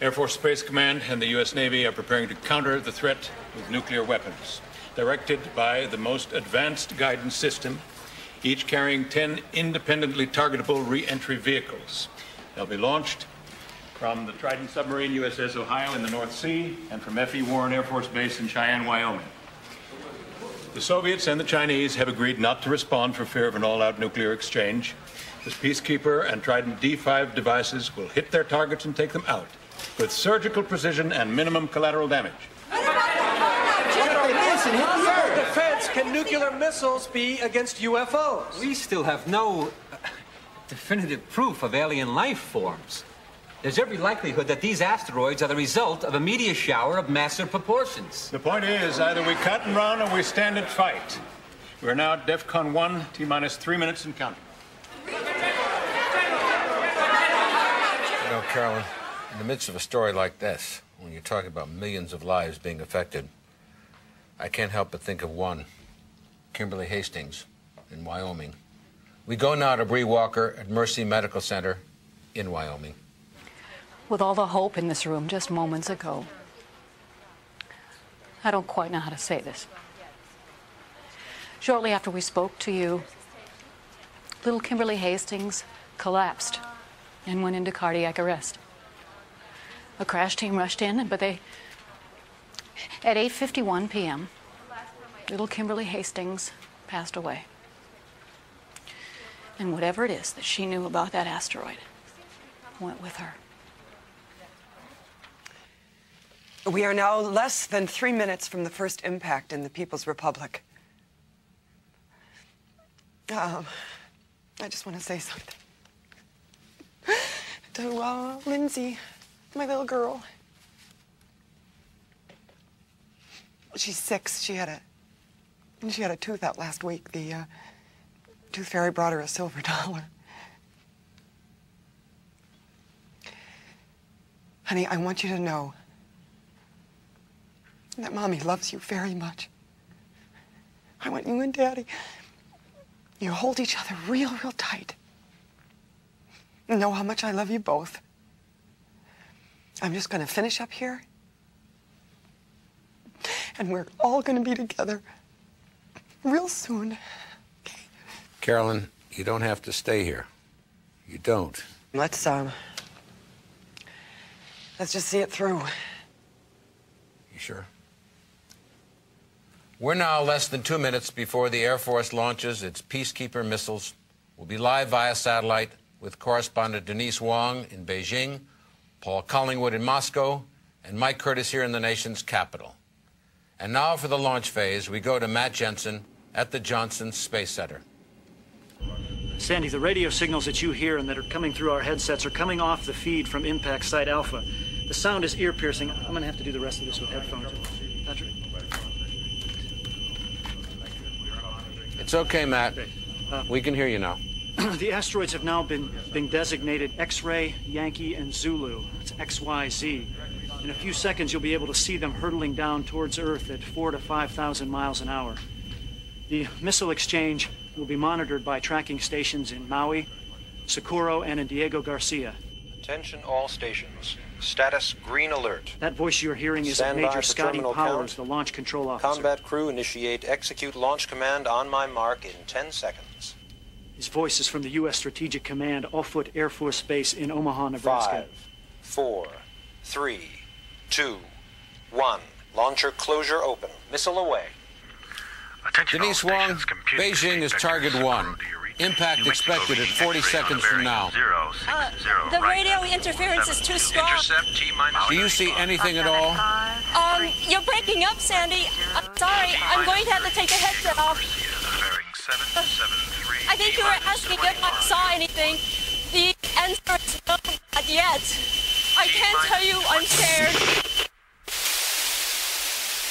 Air Force Space Command and the U.S. Navy are preparing to counter the threat with nuclear weapons, directed by the most advanced guidance system, each carrying 10 independently targetable re-entry vehicles. They'll be launched from the Trident submarine USS Ohio in the North Sea and from F.E. Warren Air Force Base in Cheyenne, Wyoming. The Soviets and the Chinese have agreed not to respond for fear of an all-out nuclear exchange. The Peacekeeper and Trident D5 devices will hit their targets and take them out with surgical precision and minimum collateral damage. How on defense can nuclear missiles be against UFOs? We still have no definitive proof of alien life forms. There's every likelihood that these asteroids are the result of a meteor shower of massive proportions. The point is, either we cut and run or we stand and fight. We're now at DEFCON 1, T-minus 3 minutes and counting. You know, Carolyn, in the midst of a story like this, when you're talking about millions of lives being affected, I can't help but think of one, Kimberly Hastings in Wyoming. We go now to Bree Walker at Mercy Medical Center in Wyoming. With all the hope in this room just moments ago. I don't quite know how to say this. Shortly after we spoke to you, little Kimberly Hastings collapsed and went into cardiac arrest. A crash team rushed in, but they, at 8:51 p.m., little Kimberly Hastings passed away. And whatever it is that she knew about that asteroid went with her. We are now less than 3 minutes from the first impact in the People's Republic. I just want to say something to Lindsay, my little girl. She's 6. She had a tooth out last week. The tooth fairy brought her a silver dollar. Honey, I want you to know that Mommy loves you very much. I want you and Daddy, you hold each other real, real tight. And know how much I love you both. I'm just going to finish up here. And we're all going to be together real soon. Okay? Carolyn, you don't have to stay here. You don't. Let's just see it through. You sure? We're now less than 2 minutes before the Air Force launches its Peacekeeper missiles. We'll be live via satellite with correspondent Denise Wong in Beijing, Paul Collingwood in Moscow, and Mike Curtis here in the nation's capital. And now for the launch phase, we go to Matt Jensen at the Johnson Space Center. Sandy, the radio signals that you hear and that are coming through our headsets are coming off the feed from Impact Site Alpha. The sound is ear-piercing. I'm going to have to do the rest of this with headphones. Patrick? It's okay, Matt. We can hear you now. The asteroids have now been designated X-Ray, Yankee, and Zulu. It's XYZ. In a few seconds, you'll be able to see them hurtling down towards Earth at 4,000 to 5,000 miles an hour. The missile exchange will be monitored by tracking stations in Maui, Socorro, and in Diego Garcia. Attention all stations. Status green alert. That voice you're hearing is Major Scotty Powers, the launch control officer. Combat crew initiate execute launch command on my mark in 10 seconds. His voice is from the U.S. Strategic Command, Offutt Air Force Base in Omaha, Nebraska. 5, 4, 3, 2, 1. Launcher closure open. Missile away. Attention Denise Wong, Beijing is target 1. Impact expected at 40 seconds from now. The radio interference is too strong. Intercept T-minus. Do you see anything at all? You're breaking up, Sandy. I'm sorry, I'm going to have to take a headset off. I think you were asking if I saw anything. The answer is no, not yet. I can't tell you, I'm scared.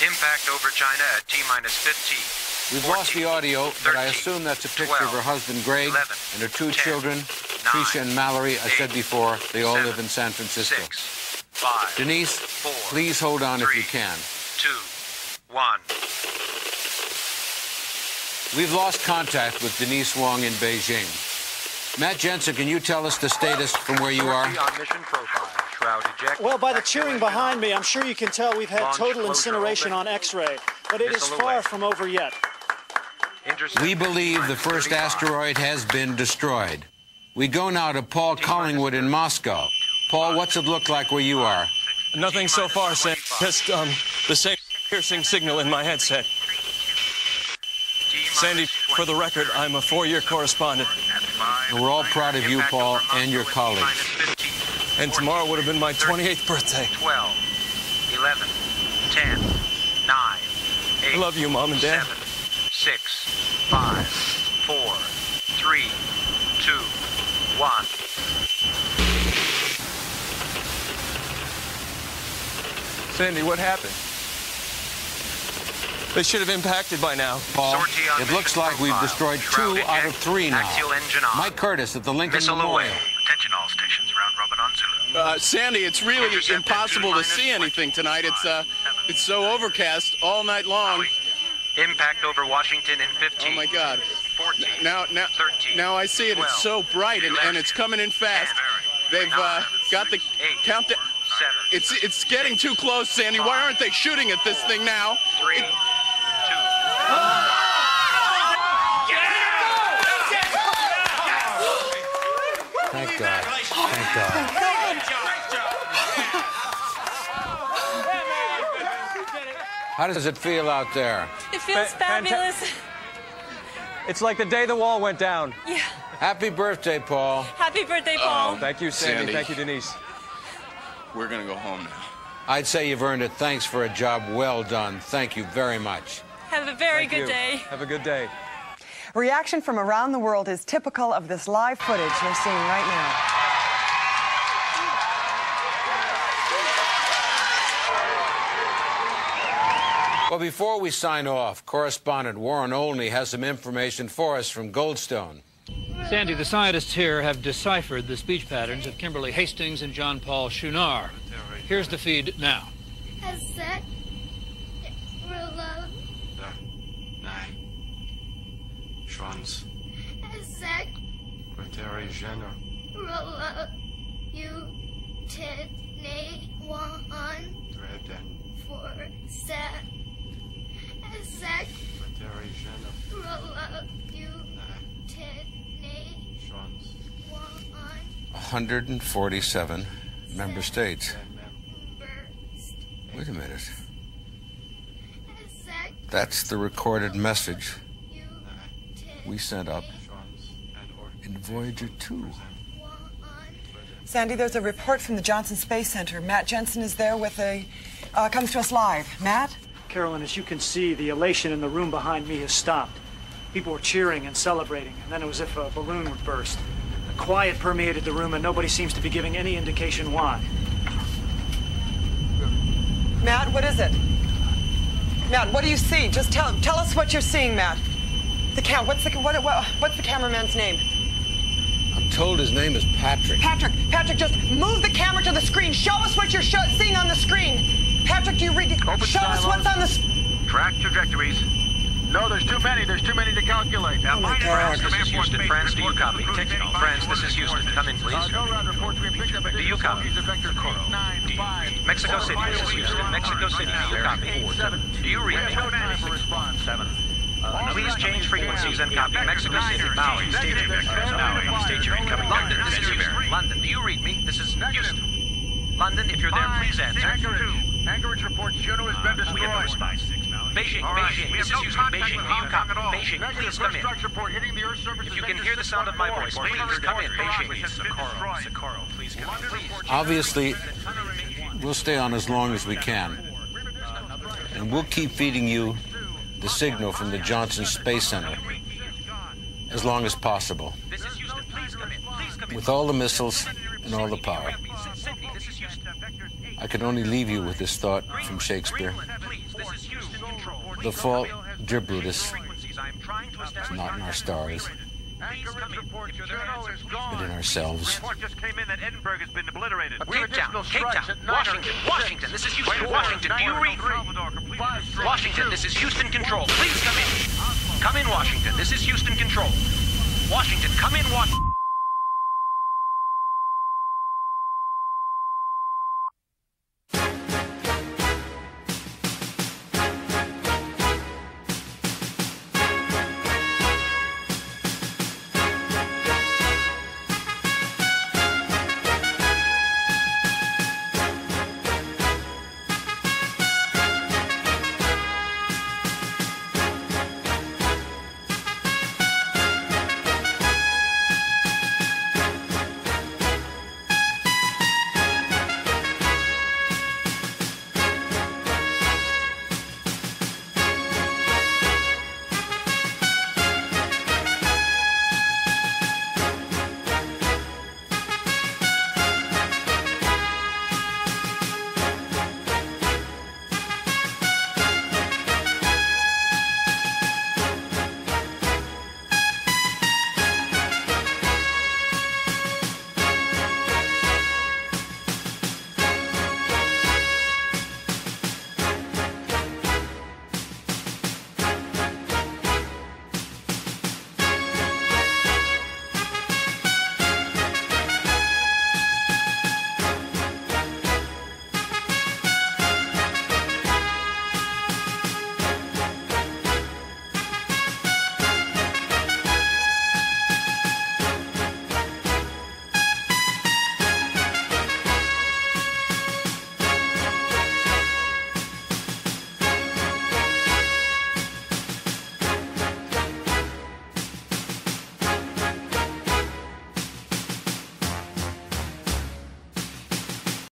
Impact over China at T-minus 15. We've 14, lost the audio, 13, but I assume that's a picture 12, of her husband, Greg, 11, and her 2 10, children, 9, Trisha and Mallory. 8, I said before, they all 7, live in San Francisco. 6, 5, Denise, 4, please hold on 3, if you can. 2, 1. We've lost contact with Denise Wong in Beijing. Matt Jensen, can you tell us the status from where you are? On mission profile. Shroud eject. Well, by the cheering behind me, I'm sure you can tell we've had launch total incineration open on X-ray, but it is far from over yet. We believe the first asteroid has been destroyed. We go now to Paul Collingwood in Moscow. Paul, what's it look like where you are? Nothing so far, Sam. Just the same piercing signal in my headset. Sandy, for the record, I'm a 4-year correspondent. We're all proud of you, Paul, and your colleagues. And tomorrow would have been my 28th birthday. 12, 11, 10, 9, 8, I love you, Mom and Dad. 6, 5, 4, 3, 2, 1. Sandy, what happened? They should have impacted by now. Paul, it looks like we've destroyed 2 out of 3 now. Mike Curtis at the Lincoln Memorial. Attention all stations, round robin on Zulu. Sandy, it's really impossible to see anything tonight. It's so overcast all night long. Impact over Washington in 15. Oh my God! 14. Now, 13. Now I see it. 12, it's so bright, and it's coming in fast. 10, they've got the 8, countdown. 7. It's getting 6, too close, Sandy. 5, why aren't they shooting at this 4, thing now? 3, 2. Thank God! Thank God! How does it feel out there? It feels fabulous. It's like the day the wall went down. Yeah. Happy birthday, Paul. Happy birthday, Paul. Thank you, Sandy. Thank you, Denise. We're going to go home now. I'd say you've earned it. Thanks for a job well done. Thank you very much. Have a very good day. Have a good day. Reaction from around the world is typical of this live footage you're seeing right now. Well, before we sign off, correspondent Warren Olney has some information for us from Goldstone. Sandy, the scientists here have deciphered the speech patterns of Kimberly Hastings and Jean-Paul Chenard. Here's the feed now. As set, we're alone. Nein. Schwanz. As set, Secretary General. We're alone. You, Ted, Nate, 1, 3, 4, 7. Secretary General. Roll up, you. 10. 147 member states. Wait a minute. That's the recorded message we sent up in Voyager 2. Sandy, there's a report from the Johnson Space Center. Matt Jensen is there with a... comes to us live. Matt? Carolyn, as you can see, the elation in the room behind me has stopped. People were cheering and celebrating, and then it was as if a balloon would burst. The quiet permeated the room, and nobody seems to be giving any indication why. Matt, what is it? Matt, what do you see? Just tell us what you're seeing, Matt. The count. What's the cameraman's name? I'm told his name is Patrick. Patrick, just move the camera to the screen. Show us what you're seeing on the screen. Patrick, do you read? Show us what's on the. Track trajectories. No, there's too many. There's too many to calculate. Now, France, this is Houston. France, do you copy? France, this is Houston. Come in, please. Do you copy? Mexico City, this is Houston. Mexico City, do you copy? Do you read? Please change frequencies and copy. Mexico City, Maui, stage your vectors. Maui, stage your incoming vectors. This is Houston. London, do you read me? This is Houston. London, if you're there, please answer. Anchorage reports Juno has been destroyed. Beijing, Beijing, this is Houston. Beijing, do you copy? Beijing, please come in. If you can hear the sound of my voice, please come in. Beijing, Socorro, please come in. Obviously, we'll stay on as long as we can. And we'll keep feeding you the signal from the Johnson Space Center as long as possible. With all the missiles and all the power. I can only leave you with this thought from Shakespeare. The fault, dear Brutus, is not in our stars, but in ourselves. Cape Town, Washington, this is Houston. Washington, do you read? Washington, this is Houston Control. Please come in. Come in, Washington, this is Houston Control. Washington, come in, Washington.